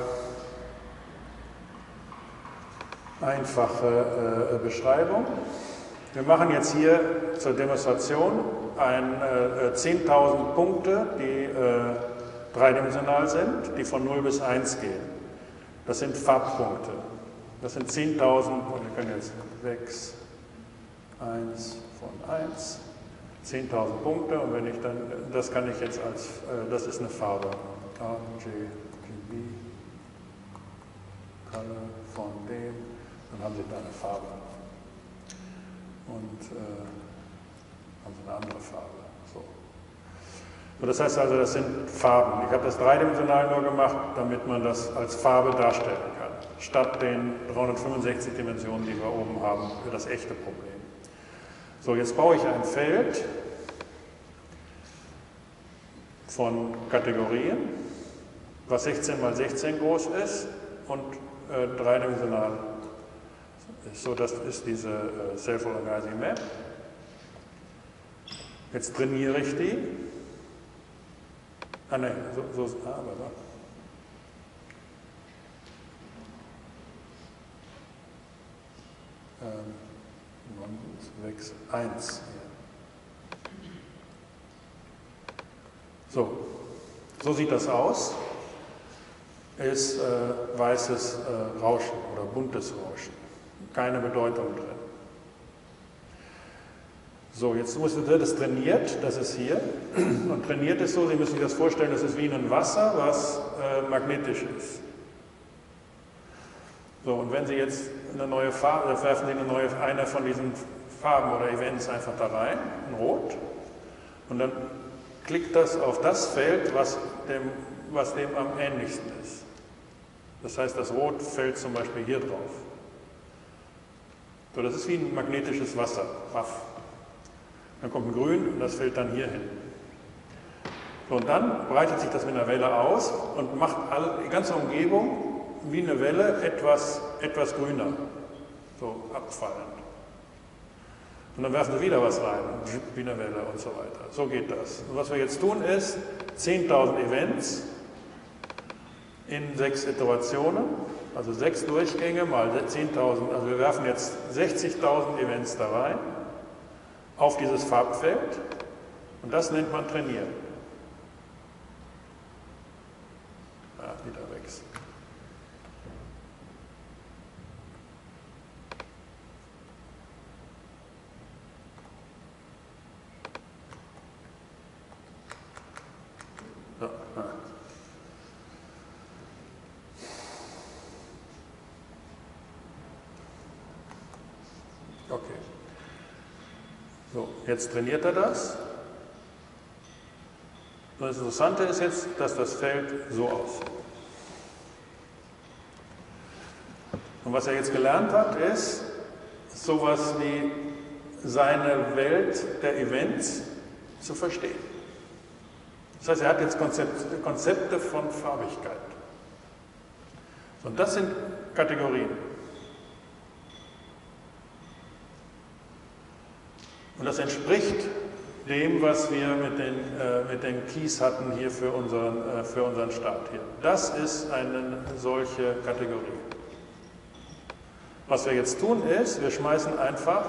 einfache Beschreibung. Wir machen jetzt hier zur Demonstration 10.000 Punkte, die dreidimensional sind, die von 0 bis 1 gehen. Das sind Farbpunkte. Das sind 10.000 und wir können jetzt 6, 1 von 1, 10.000 Punkte und wenn ich dann, das kann ich jetzt als, das ist eine Farbe, A, J, G, B, Color von D, dann haben Sie da eine Farbe und haben Sie eine andere Farbe. So, das heißt also, das sind Farben. Ich habe das dreidimensional nur gemacht, damit man das als Farbe darstellen kann, statt den 365 Dimensionen, die wir oben haben, für das echte Problem. So, jetzt baue ich ein Feld von Kategorien, was 16 mal 16 groß ist und dreidimensional ist. So, das ist diese Self-Organizing Map. Jetzt trainiere ich die. Ah nein, so aber da. Nonsens 1. So sieht das aus. Ist weißes Rauschen oder buntes Rauschen. Keine Bedeutung drin. So, jetzt wird das trainiert, das ist hier. Und trainiert ist so, Sie müssen sich das vorstellen, das ist wie ein Wasser, was magnetisch ist. So, und wenn Sie jetzt eine neue Farbe, dann werfen Sie eine von diesen Farben oder Events einfach da rein, in Rot, und dann klickt das auf das Feld, was dem am ähnlichsten ist. Das heißt, das Rot fällt zum Beispiel hier drauf. So, das ist wie ein magnetisches Wasser, Raff. Dann kommt ein Grün und das fällt dann hier hin. So, und dann breitet sich das mit einer Welle aus und macht die ganze Umgebung wie eine Welle etwas grüner, so abfallend. Und dann werfen Sie wieder was rein, wie eine Welle und so weiter. So geht das. Und was wir jetzt tun ist, 10.000 Events in 6 Iterationen, also 6 Durchgänge mal 10.000, also wir werfen jetzt 60.000 Events da rein, auf dieses Farbfeld und das nennt man trainieren. Ja, wieder wechseln. Jetzt trainiert er das. Und das Interessante ist jetzt, dass das Feld so aussieht. Und was er jetzt gelernt hat, ist sowas wie seine Welt der Events zu verstehen. Das heißt, er hat jetzt Konzepte von Farbigkeit. Und das sind Kategorien. Und das entspricht dem, was wir mit den Keys hatten hier für unseren Start hier. Das ist eine solche Kategorie. Was wir jetzt tun ist, wir schmeißen einfach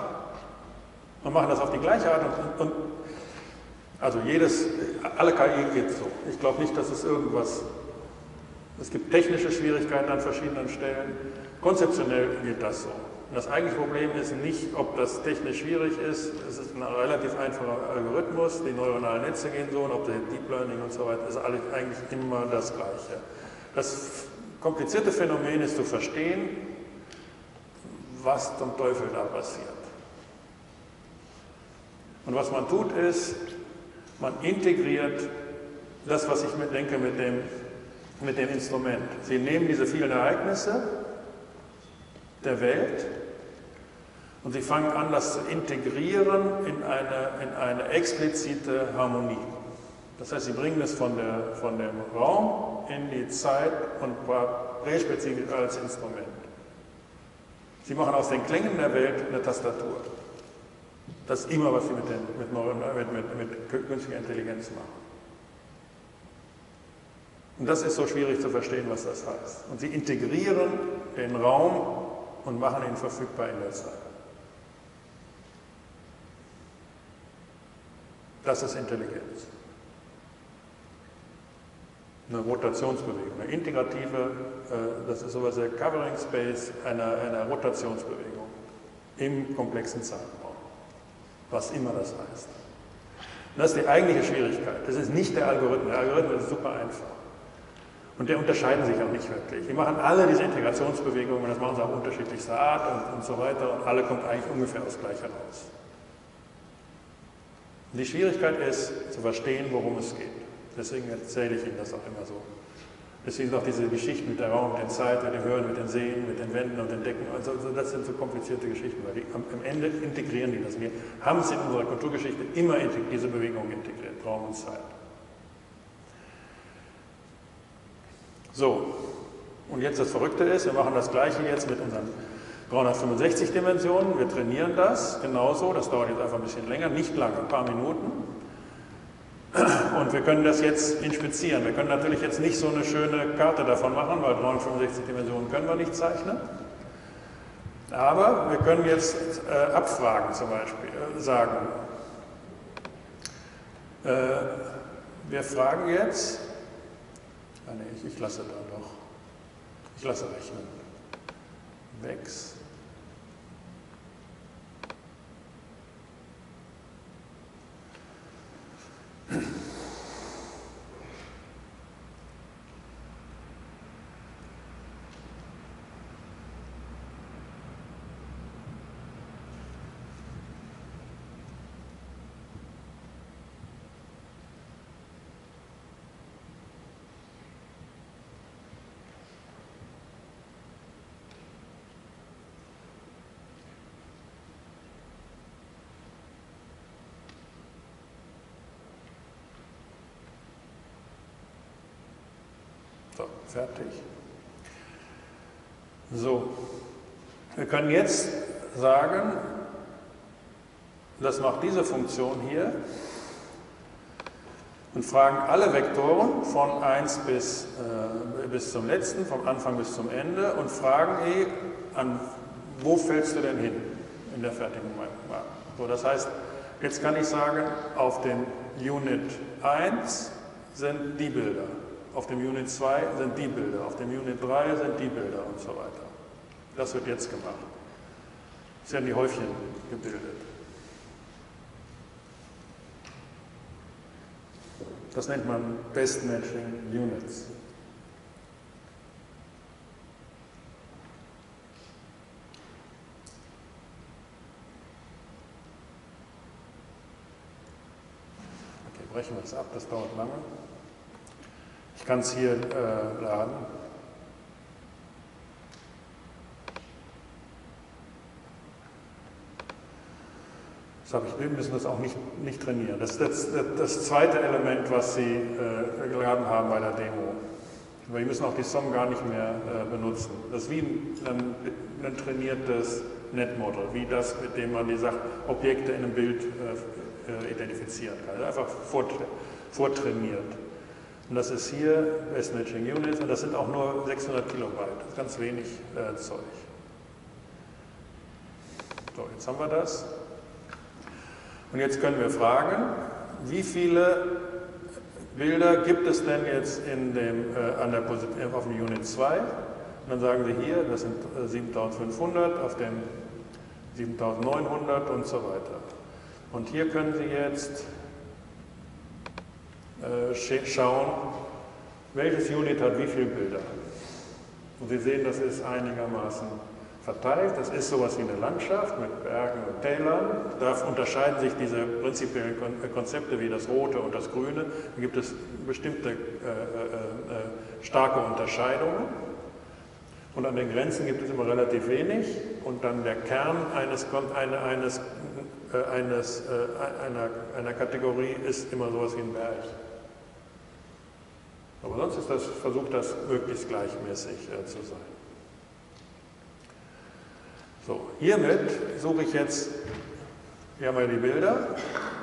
und machen das auf die gleiche Art und also alle KI geht so. Ich glaube nicht, dass es irgendwas, es gibt technische Schwierigkeiten an verschiedenen Stellen. Konzeptionell geht das so. Und das eigentliche Problem ist nicht, ob das technisch schwierig ist, es ist ein relativ einfacher Algorithmus, die neuronalen Netze gehen so und ob das Deep Learning und so weiter, ist eigentlich immer das Gleiche. Das komplizierte Phänomen ist zu verstehen, was zum Teufel da passiert. Und was man tut ist, man integriert das, was ich denke mit dem Instrument. Sie nehmen diese vielen Ereignisse der Welt und sie fangen an, das zu integrieren in eine explizite Harmonie. Das heißt, sie bringen es von dem Raum in die Zeit und präspezifisch als Instrument. Sie machen aus den Klängen der Welt eine Tastatur. Das ist immer, was Sie mit künstlicher Intelligenz machen. Und das ist so schwierig zu verstehen, was das heißt. Und sie integrieren den Raum und machen ihn verfügbar in der Zeit. Das ist Intelligenz. Eine Rotationsbewegung, eine integrative, das ist sowas wie Covering Space, einer Rotationsbewegung im komplexen Zahlenraum, was immer das heißt. Und das ist die eigentliche Schwierigkeit. Das ist nicht der Algorithmus. Der Algorithmus ist super einfach. Und der unterscheiden sich auch nicht wirklich. Die machen alle diese Integrationsbewegungen, das machen sie auch unterschiedlichster Art und so weiter, und alle kommen eigentlich ungefähr das Gleiche raus. Und die Schwierigkeit ist, zu verstehen, worum es geht. Deswegen erzähle ich Ihnen das auch immer so. Deswegen auch diese Geschichten mit der Raum, mit der Zeit, mit dem Hören, mit den Sehen, mit den Wänden und den Decken. Also das sind so komplizierte Geschichten, weil die am Ende integrieren die das. Wir haben es in unserer Kulturgeschichte immer diese Bewegung integriert, Raum und Zeit. So, und jetzt das Verrückte ist, wir machen das Gleiche jetzt mit unseren 365 Dimensionen. Wir trainieren das genauso, das dauert jetzt einfach ein bisschen länger, nicht lange, ein paar Minuten. Und wir können das jetzt inspizieren. Wir können natürlich jetzt nicht so eine schöne Karte davon machen, weil 365 Dimensionen können wir nicht zeichnen. Aber wir können jetzt abfragen, zum Beispiel, sagen. Wir fragen jetzt, ah, nee, ich lasse da noch, ich lasse rechnen. Wächst. Fertig. So, wir können jetzt sagen, das macht diese Funktion hier und fragen alle Vektoren von 1 bis zum letzten, vom Anfang bis zum Ende und fragen an wo fällst du denn hin in der fertigen Matrix. So, das heißt, jetzt kann ich sagen, auf dem Unit 1 sind die Bilder. Auf dem Unit 2 sind die Bilder, auf dem Unit 3 sind die Bilder und so weiter. Das wird jetzt gemacht. Es werden die Häufchen gebildet. Das nennt man Best Matching Units. Okay, brechen wir das ab, das dauert lange. Ich kann es hier laden. Das habe ich, wir müssen das auch nicht trainieren. Das zweite Element, was Sie geladen haben bei der Demo. Wir müssen auch die Song gar nicht mehr benutzen. Das ist wie ein trainiertes Net-Model, wie das, mit dem man die Objekte in einem Bild identifizieren kann. Also einfach vortrainiert. Und das ist hier Best Matching Units und das sind auch nur 600 Kilobyte, das ist ganz wenig Zeug. So, jetzt haben wir das. Und jetzt können wir fragen, wie viele Bilder gibt es denn jetzt in dem, auf dem Unit 2? Und dann sagen Sie hier, das sind 7500, auf dem 7900 und so weiter. Und hier können Sie jetzt schauen, welches Unit hat wie viele Bilder. Und Sie sehen, das ist einigermaßen verteilt. Das ist sowas wie eine Landschaft mit Bergen und Tälern. Da unterscheiden sich diese prinzipiellen Konzepte wie das Rote und das Grüne. Da gibt es bestimmte starke Unterscheidungen. Und an den Grenzen gibt es immer relativ wenig. Und dann der Kern einer Kategorie ist immer sowas wie ein Berg. Aber sonst ist das, versucht das möglichst gleichmäßig zu sein. So, hiermit suche ich jetzt, hier haben wir die Bilder,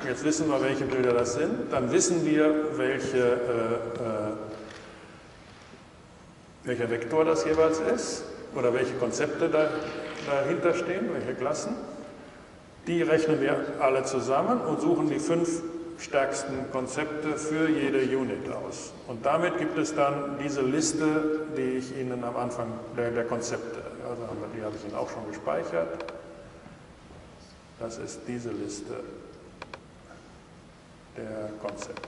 jetzt wissen wir, welche Bilder das sind, dann wissen wir, welcher Vektor das jeweils ist oder welche Konzepte dahinter stehen, welche Klassen. Die rechnen wir alle zusammen und suchen die 5 stärksten Konzepte für jede Unit aus. Und damit gibt es dann diese Liste, die ich Ihnen am Anfang der Konzepte, also die habe ich Ihnen auch schon gespeichert. Das ist diese Liste der Konzepte.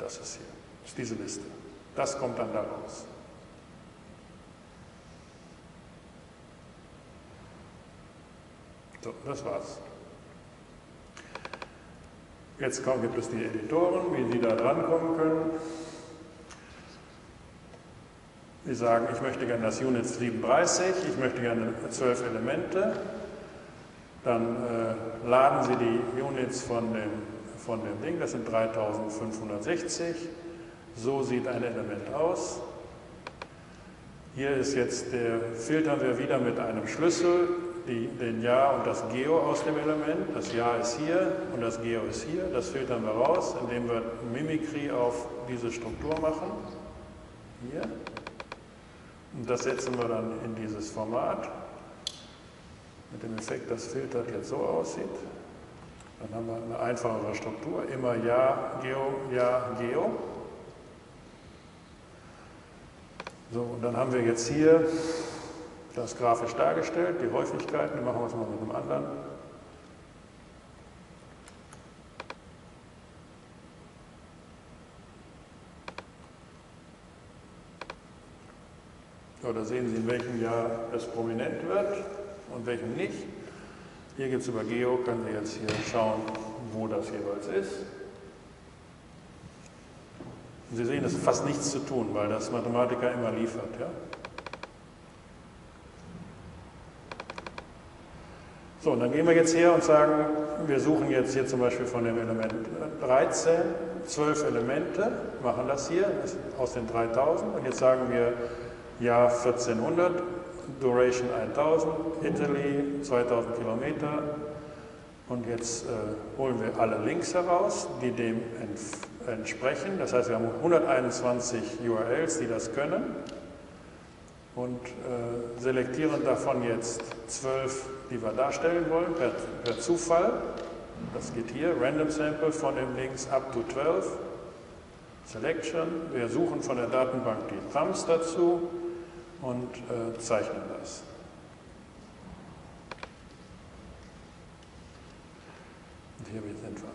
Das ist hier, das ist diese Liste. Das kommt dann da raus. So, das war's. Jetzt gibt es die Editoren, wie die da drankommen können. Die sagen, ich möchte gerne das Unit 37, ich möchte gerne 12 Elemente. Dann laden Sie die Units von dem Ding, das sind 3560. So sieht ein Element aus. Hier ist jetzt filtern wir wieder mit einem Schlüssel den Ja und das Geo aus dem Element. Das Ja ist hier und das Geo ist hier. Das filtern wir raus, indem wir Mimikry auf diese Struktur machen. Hier. Und das setzen wir dann in dieses Format. Mit dem Effekt, dass filtert jetzt so aussieht. Dann haben wir eine einfachere Struktur. Immer Ja, Geo, Ja, Geo. So, und dann haben wir jetzt hier das grafisch dargestellt, die Häufigkeiten, die machen wir es mal mit einem anderen. So, da sehen Sie, in welchem Jahr es prominent wird und welchem nicht. Hier gibt es über Geo, können Sie jetzt hier schauen, wo das jeweils ist. Und Sie sehen, es hat fast nichts zu tun, weil das Mathematica immer liefert. Ja? So, und dann gehen wir jetzt her und sagen, wir suchen jetzt hier zum Beispiel von dem Element 13 12 Elemente, machen das hier aus den 3000 und jetzt sagen wir Jahr 1400, Duration 1000, Italy 2000 Kilometer und jetzt holen wir alle Links heraus, die dem entsprechen. Das heißt, wir haben 121 URLs, die das können und selektieren davon jetzt 12, die wir darstellen wollen, per Zufall. Das geht hier, Random Sample von dem Links up to 12, Selection. Wir suchen von der Datenbank die Thumbs dazu und zeichnen das. Und hier sind wir.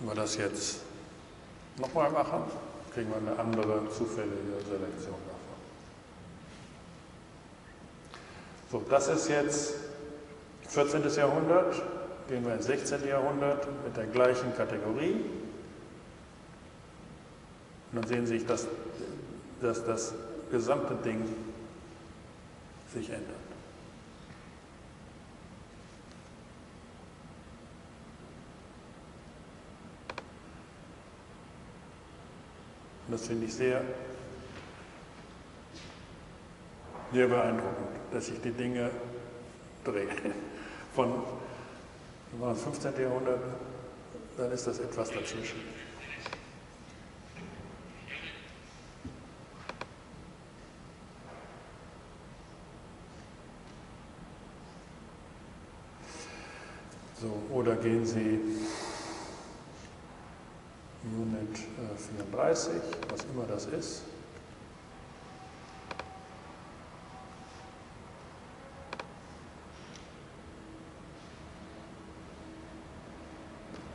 Wenn wir das jetzt nochmal machen, kriegen wir eine andere zufällige Selektion davon. So, das ist jetzt 14. Jahrhundert, gehen wir ins 16. Jahrhundert mit der gleichen Kategorie. Und dann sehen Sie, dass das gesamte Ding sich ändert. Und das finde ich sehr beeindruckend, dass sich die Dinge drehen. Von 15. Jahrhundert, dann ist das etwas dazwischen. So, oder gehen Sie Unit 34, was immer das ist.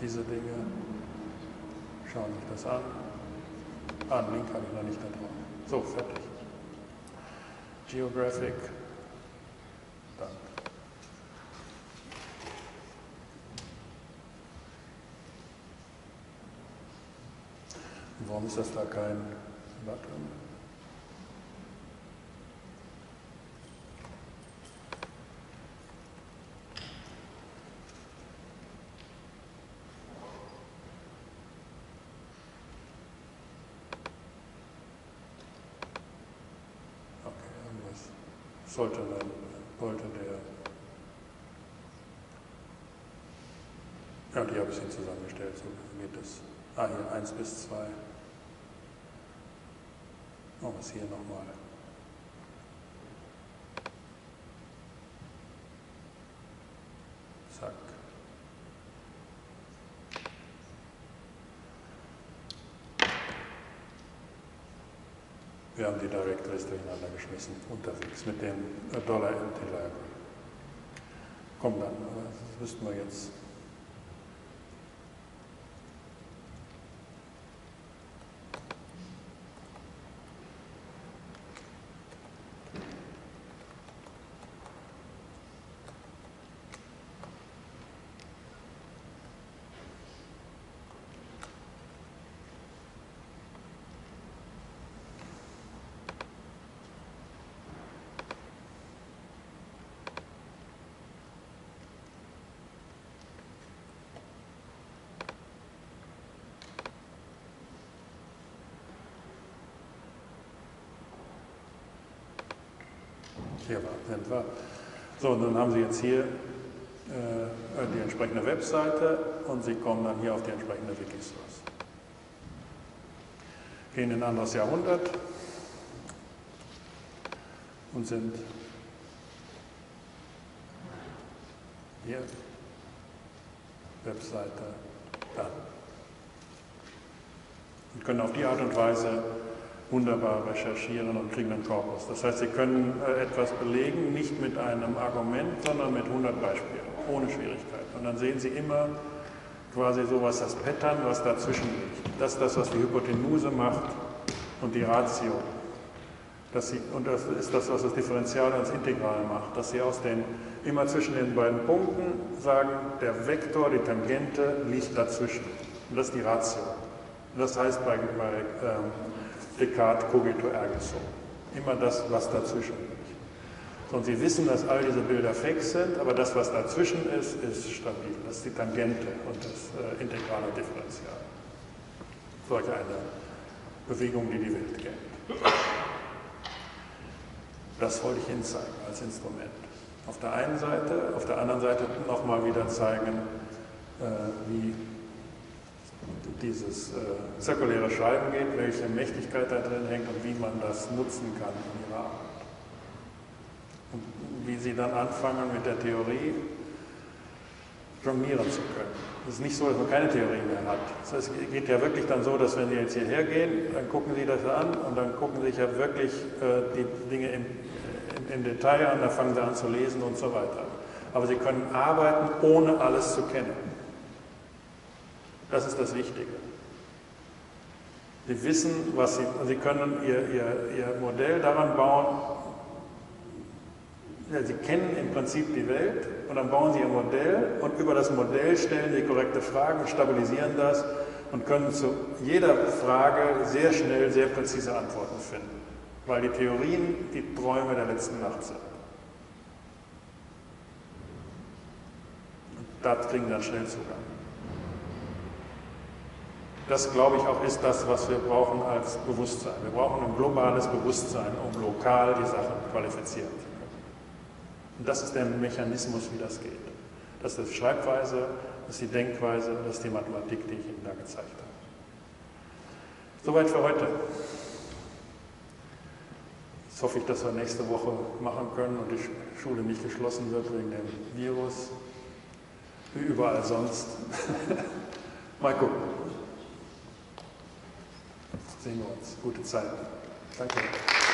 Diese Dinge, schauen sich das an. Ah, einen Link habe ich noch nicht da drauf. So, fertig. Geographic. Dann. Und warum ist das da kein Button? sollte man, ja, die habe ich hier zusammengestellt, so geht das. Ah, hier 1 bis 2. Machen wir es hier nochmal. Zack. Wir haben die Directories durcheinander geschmissen, unterwegs, mit dem $MT-Library. Komm dann, das müssten wir jetzt. Hier war. So, und dann haben Sie jetzt hier die entsprechende Webseite und Sie kommen dann hier auf die entsprechende Wikisource. Gehen in ein anderes Jahrhundert und sind hier, Webseite, da. Und können auf die Art und Weise wunderbar recherchieren und kriegen einen Korpus. Das heißt, Sie können etwas belegen, nicht mit einem Argument, sondern mit 100 Beispielen, ohne Schwierigkeit. Und dann sehen Sie immer quasi sowas, das Pattern, was dazwischen liegt. Das ist das, was die Hypotenuse macht und die Ratio. Und das ist das, was das Differential und das Integral macht, dass Sie aus den, immer zwischen den beiden Punkten sagen, der Vektor, die Tangente, liegt dazwischen. Und das ist die Ratio. Und das heißt bei Descartes, cogito ergo sum. Immer das, was dazwischen liegt. Und Sie wissen, dass all diese Bilder fake sind, aber das, was dazwischen ist, ist stabil. Das ist die Tangente und das integrale Differential. Solch eine Bewegung, die die Welt kennt. Das wollte ich Ihnen zeigen als Instrument. Auf der einen Seite, auf der anderen Seite nochmal wieder zeigen, wie dieses zirkuläre Schreiben geht, welche Mächtigkeit da drin hängt und wie man das nutzen kann in ihrer Arbeit. Und wie sie dann anfangen, mit der Theorie jonglieren zu können. Es ist nicht so, dass man keine Theorie mehr hat. Das heißt, es geht ja wirklich dann so, dass wenn Sie jetzt hierher gehen, dann gucken Sie das an und dann gucken Sie sich ja wirklich die Dinge im Detail an, dann fangen Sie an zu lesen und so weiter. Aber Sie können arbeiten, ohne alles zu kennen. Das ist das Wichtige. Sie wissen, was Sie können ihr Modell daran bauen. Ja, Sie kennen im Prinzip die Welt und dann bauen Sie Ihr Modell und über das Modell stellen Sie korrekte Fragen, stabilisieren das und können zu jeder Frage sehr schnell, sehr präzise Antworten finden, weil die Theorien die Träume der letzten Nacht sind. Und da kriegen Sie dann schnell Zugang. Das, glaube ich, auch ist das, was wir brauchen als Bewusstsein. Wir brauchen ein globales Bewusstsein, um lokal die Sachen qualifizieren zu können. Und das ist der Mechanismus, wie das geht. Das ist die Schreibweise, das ist die Denkweise, das ist die Mathematik, die ich Ihnen da gezeigt habe. Soweit für heute. Jetzt hoffe ich, dass wir nächste Woche machen können und die Schule nicht geschlossen wird wegen dem Virus, wie überall sonst. Mal gucken. Sehen wir uns. Gute Zeit. Danke.